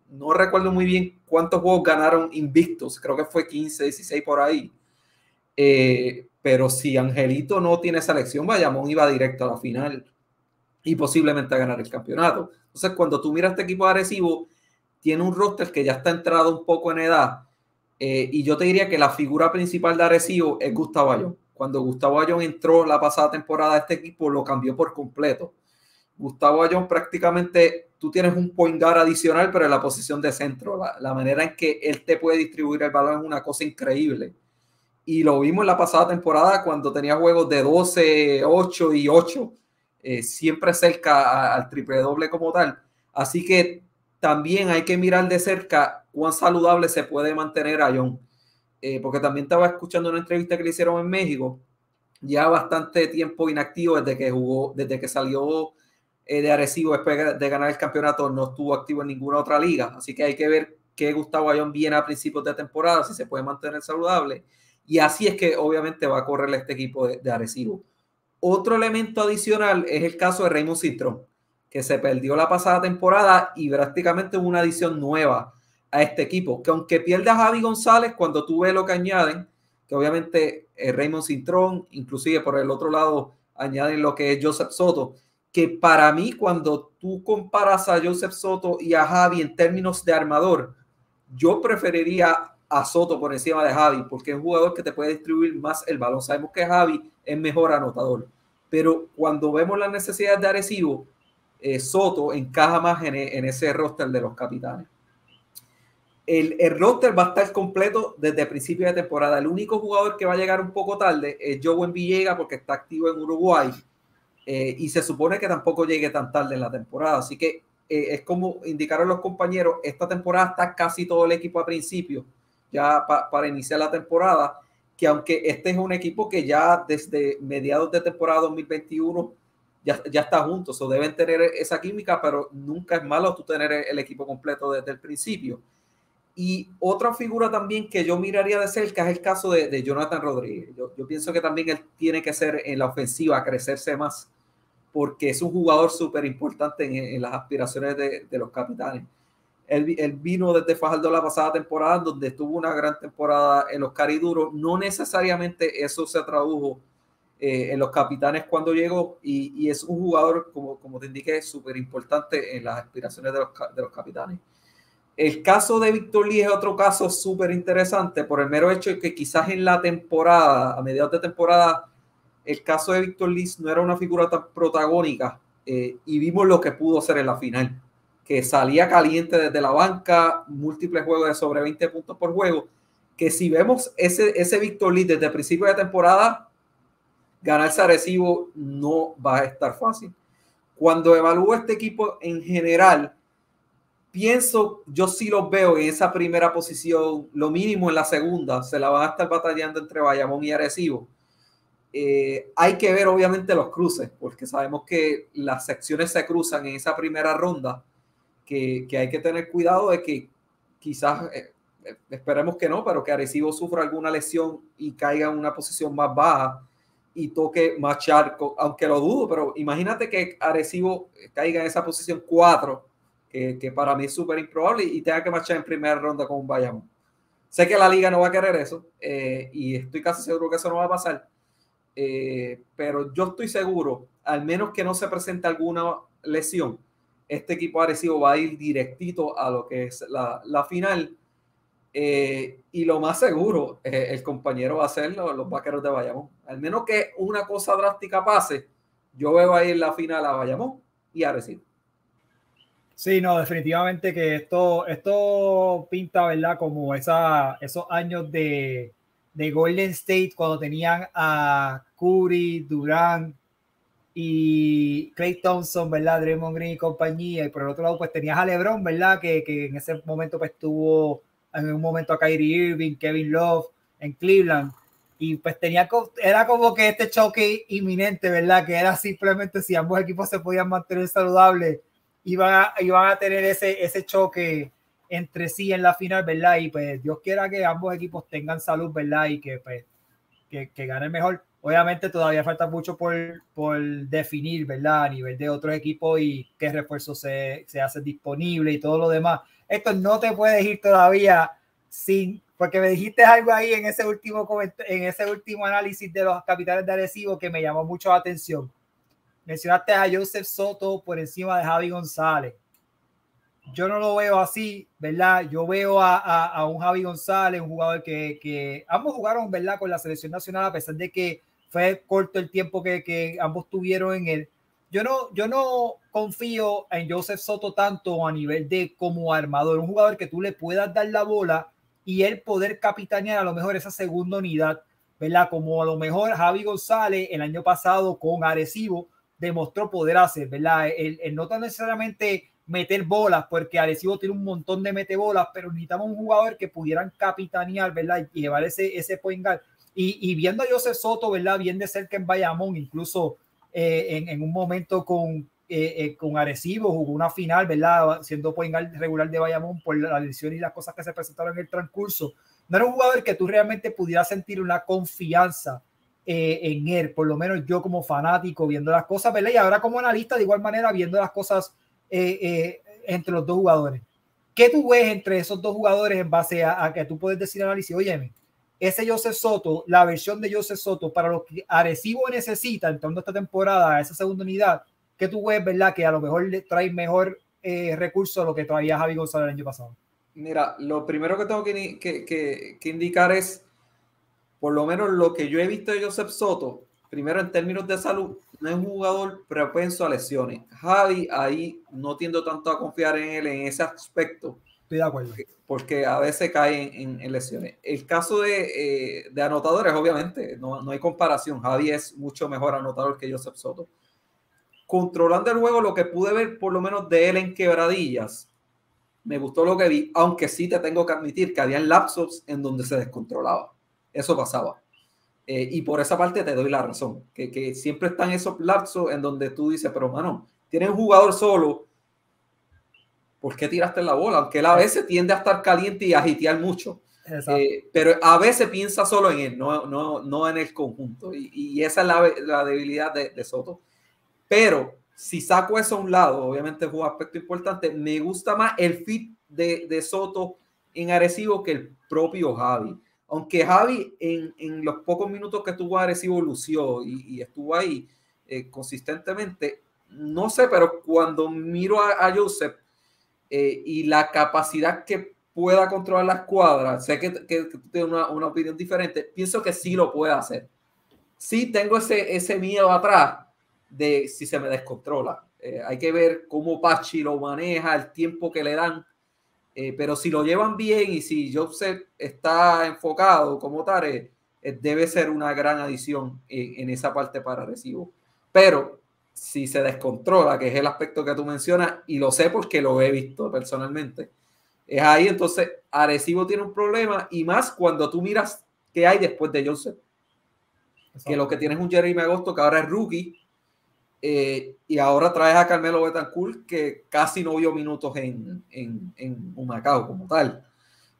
No recuerdo muy bien cuántos juegos ganaron invictos, creo que fue 15, 16 por ahí. Pero si Angelito no tiene selección, Bayamón iba directo a la final y posiblemente a ganar el campeonato. Entonces, cuando tú miras este equipo de Arecibo, tiene un roster que ya está entrado un poco en edad. Y yo te diría que la figura principal de Arecibo es Gustavo Ayón. Cuando Gustavo Ayón entró la pasada temporada, este equipo lo cambió por completo. Gustavo Ayón prácticamente tú tienes un point guard adicional, pero en la posición de centro, la manera en que él te puede distribuir el balón es una cosa increíble. Y lo vimos en la pasada temporada cuando tenía juegos de 12, 8 y 8, siempre cerca al triple doble como tal. Así que también hay que mirar de cerca cuán saludable se puede mantener a John. Porque también estaba escuchando una entrevista que le hicieron en México, ya bastante tiempo inactivo desde que jugó, desde que salió de Arecibo después de ganar el campeonato, no estuvo activo en ninguna otra liga. Así que hay que ver qué Gustavo Ayón viene a principios de temporada, si se puede mantener saludable. Y así es que obviamente va a correr este equipo de Arecibo. Otro elemento adicional es el caso de Raymond Cintrón, que se perdió la pasada temporada y prácticamente hubo una adición nueva a este equipo, que aunque pierda a Javi González, cuando tú ves lo que añaden, que obviamente Raymond Cintrón, inclusive por el otro lado añaden lo que es Joseph Soto, que para mí cuando tú comparas a Joseph Soto y a Javi en términos de armador, yo preferiría a Soto por encima de Javi, porque es un jugador que te puede distribuir más el balón. Sabemos que Javi es mejor anotador, pero cuando vemos las necesidades de Arecibo, Soto encaja más en ese roster de los capitanes. El roster va a estar completo desde principio de temporada. El único jugador que va a llegar un poco tarde es Jowen Villegas, porque está activo en Uruguay, y se supone que tampoco llegue tan tarde en la temporada. Así que es como indicaron los compañeros, esta temporada está casi todo el equipo a principio, ya para iniciar la temporada, que aunque este es un equipo que ya desde mediados de temporada 2021 ya está junto, o deben tener esa química, pero nunca es malo tú tener el equipo completo desde el principio. Y otra figura también que yo miraría de cerca es el caso de Jonathan Rodríguez. Yo pienso que también él tiene que ser en la ofensiva, crecerse más, porque es un jugador súper importante en las aspiraciones de los capitanes. Él vino desde Fajardo la pasada temporada, donde tuvo una gran temporada en los cariduros. No necesariamente eso se tradujo en los capitanes cuando llegó, y es un jugador, como te indiqué, súper importante en las aspiraciones de los capitanes. El caso de Víctor Lee es otro caso súper interesante por el mero hecho de que quizás en la temporada, a mediados de temporada, el caso de Víctor Lee no era una figura tan protagónica, y vimos lo que pudo hacer en la final, que salía caliente desde la banca, múltiples juegos de sobre 20 puntos por juego, que si vemos ese Víctor Lee desde el principio de temporada, ganarse Arecibo no va a estar fácil. Cuando evalúo este equipo en general, pienso, yo sí los veo en esa primera posición, lo mínimo en la segunda, se la van a estar batallando entre Bayamón y Arecibo. Hay que ver obviamente los cruces, porque sabemos que las secciones se cruzan en esa primera ronda, que hay que tener cuidado de que quizás, esperemos que no, pero que Arecibo sufra alguna lesión y caiga en una posición más baja y toque más charco, aunque lo dudo, pero imagínate que Arecibo caiga en esa posición 4, que para mí es súper improbable, y tenga que marchar en primera ronda con un Bayamón. Sé que la liga no va a querer eso, y estoy casi seguro que eso no va a pasar, pero yo estoy seguro, al menos que no se presente alguna lesión, este equipo Arecibo va a ir directito a lo que es la final, y lo más seguro, el compañero va a ser los Vaqueros de Bayamón. Al menos que una cosa drástica pase, yo veo ahí en la final a Bayamón y Arecibo. Sí, no, definitivamente que esto pinta, ¿verdad? Como esos años de Golden State, cuando tenían a Curry, Durant y Klay Thompson, ¿verdad? Draymond Green y compañía. Y por el otro lado, pues tenías a LeBron, ¿verdad? Que en ese momento pues tuvo en un momento a Kyrie Irving, Kevin Love en Cleveland. Y pues era como que este choque inminente, ¿verdad? Que era simplemente si ambos equipos se podían mantener saludables, iban a tener ese choque entre sí en la final, ¿verdad? Y pues Dios quiera que ambos equipos tengan salud, ¿verdad? Y que, pues, que ganen mejor. Obviamente todavía falta mucho por definir, ¿verdad? A nivel de otros equipos y qué refuerzos se hacen disponibles y todo lo demás. Esto no te puedes ir todavía sin... Porque me dijiste algo ahí en ese último análisis de los capitanes de Arecibo que me llamó mucho la atención. Mencionaste a Joseph Soto por encima de Javi González. Yo no lo veo así, ¿verdad? Yo veo a un Javi González, un jugador que ambos jugaron, ¿verdad?, con la selección nacional, a pesar de que fue corto el tiempo que ambos tuvieron en él. Yo no confío en Joseph Soto tanto a nivel de como armador, un jugador que tú le puedas dar la bola y él poder capitanear a lo mejor esa segunda unidad, ¿verdad? Como a lo mejor Javi González el año pasado con Arecibo demostró poder hacer, ¿verdad? El no tan necesariamente meter bolas, porque Arecibo tiene un montón de metebolas, pero necesitamos un jugador que pudieran capitanear, ¿verdad? Y llevar ese point guard. Y viendo a Joseph Soto, ¿verdad? Bien de cerca en Bayamón, incluso en un momento con Arecibo, jugó una final, ¿verdad? Siendo point guard regular de Bayamón por la lesión y las cosas que se presentaron en el transcurso. No era un jugador que tú realmente pudieras sentir una confianza en él, por lo menos yo como fanático viendo las cosas, ¿verdad? Y ahora como analista de igual manera viendo las cosas entre los dos jugadores. ¿Qué tú ves entre esos dos jugadores en base a que tú puedes decir análisis? Óyeme, ese Joseph Soto, la versión de Joseph Soto para lo que Arecibo necesita entrando esta temporada a esa segunda unidad, ¿qué tú ves, verdad? Que a lo mejor le trae mejor recurso a lo que traía Javi González el año pasado. Mira, lo primero que tengo que indicar es, por lo menos lo que yo he visto de Joseph Soto, primero en términos de salud, no es un jugador propenso a lesiones. Javi, ahí no tiendo tanto a confiar en él en ese aspecto. Estoy de acuerdo. Porque a veces cae en lesiones. El caso de anotadores, obviamente, no hay comparación. Javi es mucho mejor anotador que Joseph Soto. Controlando el juego, lo que pude ver por lo menos de él en Quebradillas, me gustó lo que vi, aunque sí te tengo que admitir que habían lapsos en donde se descontrolaba. Eso pasaba. Y por esa parte te doy la razón, que siempre están esos lapsos en donde tú dices, pero mano, tienes un jugador solo, ¿por qué tiraste la bola? Aunque él a veces tiende a estar caliente y a agitear mucho. Pero a veces piensa solo en él, no en el conjunto. Y esa es la debilidad de Soto. Pero si saco eso a un lado, obviamente es un aspecto importante, me gusta más el fit de Soto en Arecibo que el propio Javi. Aunque Javi en los pocos minutos que estuvo Arecibo lució y estuvo ahí consistentemente, no sé, pero cuando miro a Joseph y la capacidad que pueda controlar la escuadra, sé que tiene una opinión diferente, pienso que sí lo puede hacer. Sí tengo ese miedo atrás de si se me descontrola. Hay que ver cómo Pachi lo maneja, el tiempo que le dan. Pero si lo llevan bien y si Joseph está enfocado como tal, debe ser una gran adición en esa parte para Arecibo. Pero si se descontrola, que es el aspecto que tú mencionas, y lo sé porque lo he visto personalmente, es ahí entonces Arecibo tiene un problema, y más cuando tú miras qué hay después de Joseph. Exacto. Que lo que tienes es un Jeremy Agosto que ahora es rookie, y ahora traes a Carmelo Betancourt, que casi no vio minutos en Humacao como tal,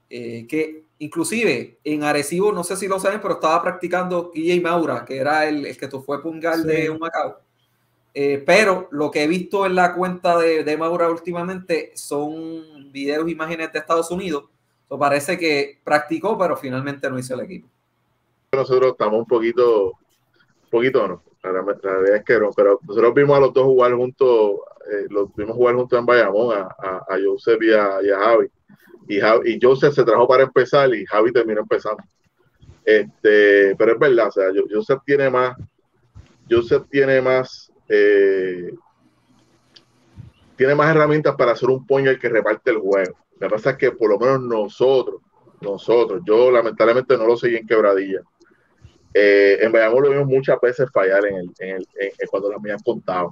que inclusive en Arecibo, no sé si lo saben, pero estaba practicando Guille Maura, que era el que fue pungal de Humacao, pero lo que he visto en la cuenta de Maura últimamente son videos, imágenes de Estados Unidos. Entonces parece que practicó, pero finalmente no hizo el equipo. Nosotros estamos un poquito no. La realidad es que no, pero nosotros vimos a los dos jugar juntos, en Bayamón, a Joseph y a Javi. Y Joseph se trajo para empezar y Javi terminó empezando. Pero es verdad, o sea, Joseph tiene más herramientas para hacer un point guard que reparte el juego. La cosa es que por lo menos nosotros, yo lamentablemente no lo seguí en Quebradillas. En Bayamón lo vimos muchas veces fallar en cuando las millas contaban,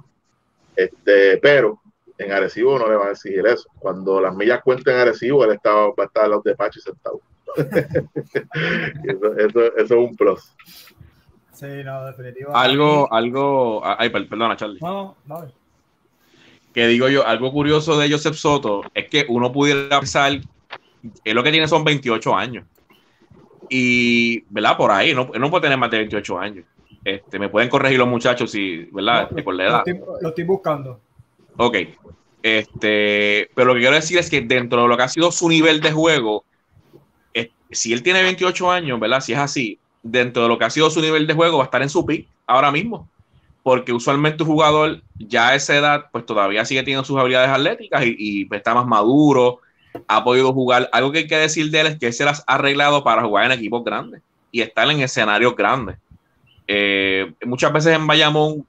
pero en Arecibo no le van a exigir eso. Cuando las millas cuenten en Arecibo, él va a estar a los de Pachi sentado. eso es un plus. Sí, no, definitivo. Algo, ay, perdona, Charlie. No. Que digo yo, algo curioso de Joseph Soto es que uno pudiera pensar, él lo que tiene son 28 años. Y, ¿verdad? Por ahí, no puede tener más de 28 años. Me pueden corregir los muchachos si, ¿verdad? Por la edad. Lo estoy buscando. Ok. Pero lo que quiero decir es que dentro de lo que ha sido su nivel de juego, si él tiene 28 años, ¿verdad? Si es así, dentro de lo que ha sido su nivel de juego, va a estar en su pick ahora mismo. Porque usualmente un jugador ya a esa edad, pues todavía sigue teniendo sus habilidades atléticas y está más maduro. Ha podido jugar. Algo que hay que decir de él es que él se las ha arreglado para jugar en equipos grandes y estar en escenarios grandes. Muchas veces en Bayamón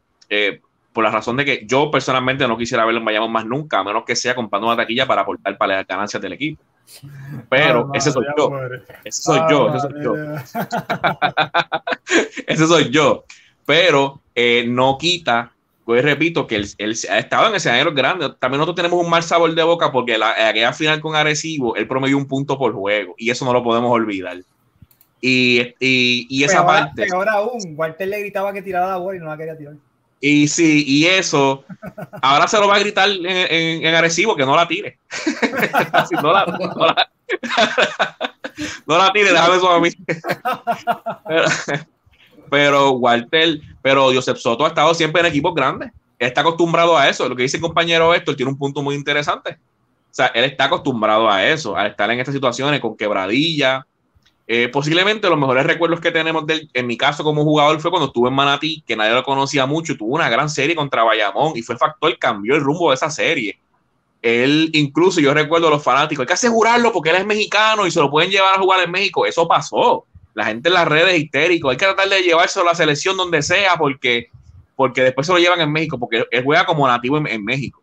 por la razón de que yo personalmente no quisiera verlo en Bayamón más nunca, a menos que sea comprando una taquilla para aportar para las ganancias del equipo. Pero ese soy yo. Ese soy yo. Pero no quita, pues repito, que él ha estado en escenarios grandes. También nosotros tenemos un mal sabor de boca porque aquella final con Arecibo, él promedió un punto por juego y eso no lo podemos olvidar. Y esa parte. Peor aún, Walter le gritaba que tirara la bola y no la quería tirar. Y sí, y eso, ahora se lo va a gritar en Arecibo que no la tire. No la tire, déjame eso a mí. Pero Walter, pero Josep Soto ha estado siempre en equipos grandes. Él está acostumbrado a eso. Lo que dice el compañero Héctor tiene un punto muy interesante. O sea, él está acostumbrado a eso, al estar en estas situaciones con Quebradillas. Posiblemente los mejores recuerdos que tenemos de él, en mi caso como jugador, fue cuando estuve en Manatí, que nadie lo conocía mucho, y tuvo una gran serie contra Bayamón y fue el factor, cambió el rumbo de esa serie. Él, incluso yo recuerdo a los fanáticos, hay que asegurarlo porque él es mexicano y se lo pueden llevar a jugar en México. Eso pasó. La gente en las redes histérico, hay que tratar de llevárselo a la selección donde sea porque después se lo llevan en México, porque él juega como nativo en México.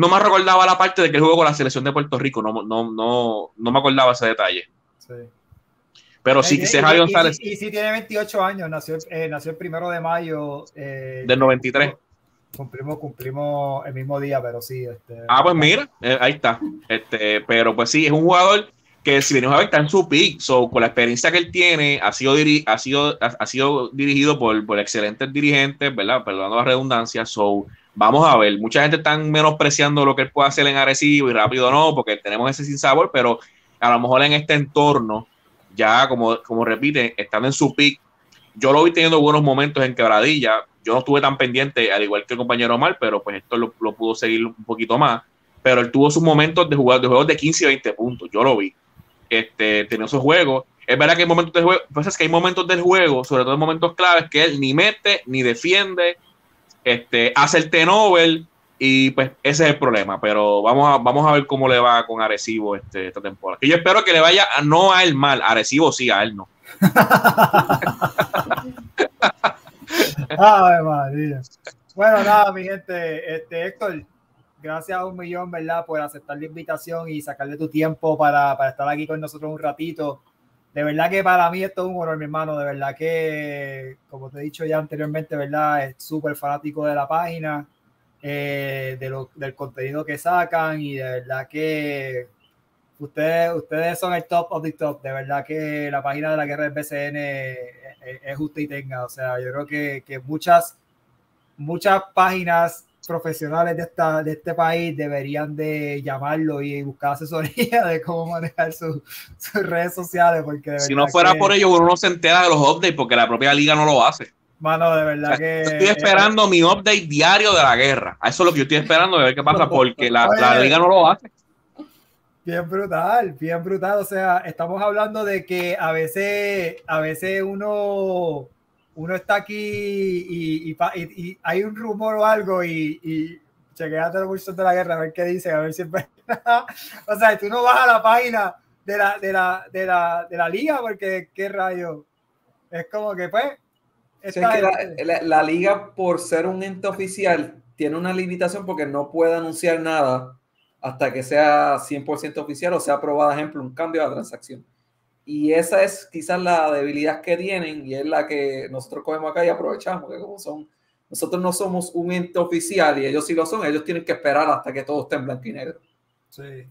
No me recordaba la parte de que jugó con la selección de Puerto Rico, no me acordaba ese detalle. Sí. Pero sí, se Javi González. Y sí tiene 28 años, nació el 1 de mayo. Del 93. Cumplimos el mismo día, pero sí. Pues mira, ahí está. Pero pues sí, es un jugador que si venimos a ver está en su pick, so, con la experiencia que él tiene, ha sido dirigido por excelentes dirigentes, ¿verdad? Perdonando la redundancia, so vamos a ver, mucha gente está menospreciando lo que él puede hacer en Arecibo y rápido no, porque tenemos ese sinsabor, pero a lo mejor en este entorno, ya como repiten, estando en su pick, yo lo vi teniendo buenos momentos en Quebradilla, yo no estuve tan pendiente, al igual que el compañero Omar, pero pues esto lo pudo seguir un poquito más, pero él tuvo sus momentos de juegos de 15 y 20 puntos, yo lo vi. Tenía esos juegos. Es verdad que hay momentos del juego, pasa que hay momentos del juego, sobre todo en momentos claves, que él ni mete ni defiende, hace el turnover y pues ese es el problema. Pero vamos a ver cómo le va con Arecibo esta temporada. Y yo espero que le vaya no a él mal, Arecibo sí, a él no. Ay, madre. Bueno, nada, mi gente, Héctor, gracias a un millón, ¿verdad?, por aceptar la invitación y sacarle tu tiempo para estar aquí con nosotros un ratito. De verdad que para mí esto es un honor, mi hermano. De verdad que, como te he dicho ya anteriormente, ¿verdad?, es súper fanático de la página, del contenido que sacan y de verdad que ustedes son el top of the top. De verdad que la página de la Guerra del BSN es justa y tenga. O sea, yo creo que muchas páginas profesionales de este país deberían de llamarlo y buscar asesoría de cómo manejar sus redes sociales, porque si no fuera por ello, uno no se entera de los updates porque la propia liga no lo hace. Mano, de verdad, o sea, que estoy esperando mi update diario de la guerra. Eso es lo que yo estoy esperando, de ver qué pasa, porque la liga no lo hace. Bien brutal. O sea, estamos hablando de que a veces uno está aquí y hay un rumor o algo y chequeate los bolsos de la guerra a ver qué dicen, a ver si es verdad. O sea, tú no vas a la página de la liga porque qué rayo. Es como que pues... La liga, por ser un ente oficial, tiene una limitación porque no puede anunciar nada hasta que sea 100% oficial o sea aprobada, ejemplo, un cambio de la transacción. Y esa es quizás la debilidad que tienen y es la que nosotros cogemos acá y aprovechamos. Que como son, nosotros no somos un ente oficial y ellos sí lo son. Ellos tienen que esperar hasta que todo esté en blanco y negro. Sí,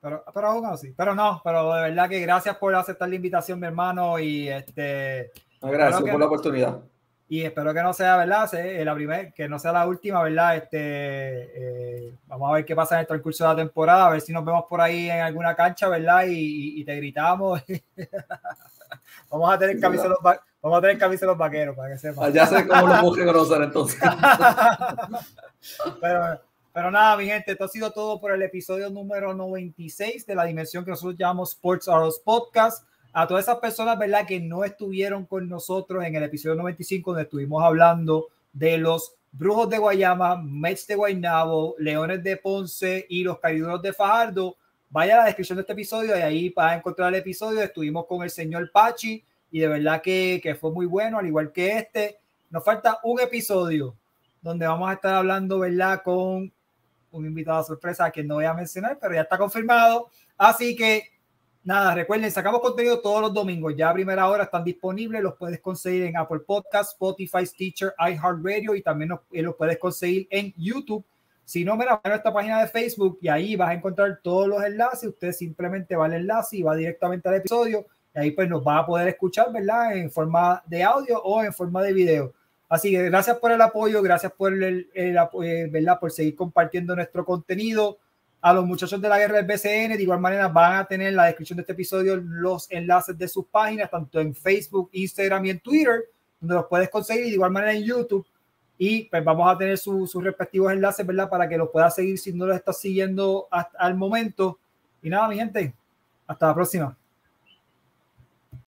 pero aún así. Pero de verdad que gracias por aceptar la invitación, mi hermano. Y gracias por la oportunidad. Y espero que no sea, ¿verdad?, que no sea la última, ¿verdad? Vamos a ver qué pasa en el transcurso de la temporada, a ver si nos vemos por ahí en alguna cancha, ¿verdad? Y te gritamos. Vamos a tener camisa los vaqueros, para que sepan. Ya sé cómo los busque conocer, entonces. Pero nada, mi gente, esto ha sido todo por el episodio número 96 de la dimensión que nosotros llamamos Sports R Us Podcast. A todas esas personas, ¿verdad?, que no estuvieron con nosotros en el episodio 95, donde estuvimos hablando de los Brujos de Guayama, Mets de Guaynabo, Leones de Ponce y los Cariduros de Fajardo, vaya a la descripción de este episodio y ahí para encontrar el episodio. Estuvimos con el señor Pachi y de verdad que fue muy bueno, al igual que este. Nos falta un episodio donde vamos a estar hablando, ¿verdad?, con un invitado a sorpresa a quien no voy a mencionar, pero ya está confirmado. Así que nada, recuerden, sacamos contenido todos los domingos. Ya a primera hora están disponibles. Los puedes conseguir en Apple Podcast, Spotify, Stitcher, iHeartRadio, y también los puedes conseguir en YouTube. Si no, mira, van a nuestra página de Facebook y ahí vas a encontrar todos los enlaces. Usted simplemente va al enlace y va directamente al episodio. Y ahí pues nos va a poder escuchar, ¿verdad?, en forma de audio o en forma de video. Así que gracias por el apoyo, gracias por el apoyo, ¿verdad?, por seguir compartiendo nuestro contenido. A los muchachos de La Guerra del BSN, de igual manera, van a tener en la descripción de este episodio los enlaces de sus páginas, tanto en Facebook, Instagram y en Twitter, donde los puedes conseguir, y de igual manera en YouTube. Y pues vamos a tener sus respectivos enlaces, ¿verdad?, para que los puedas seguir si no los estás siguiendo hasta el momento. Y nada, mi gente, hasta la próxima.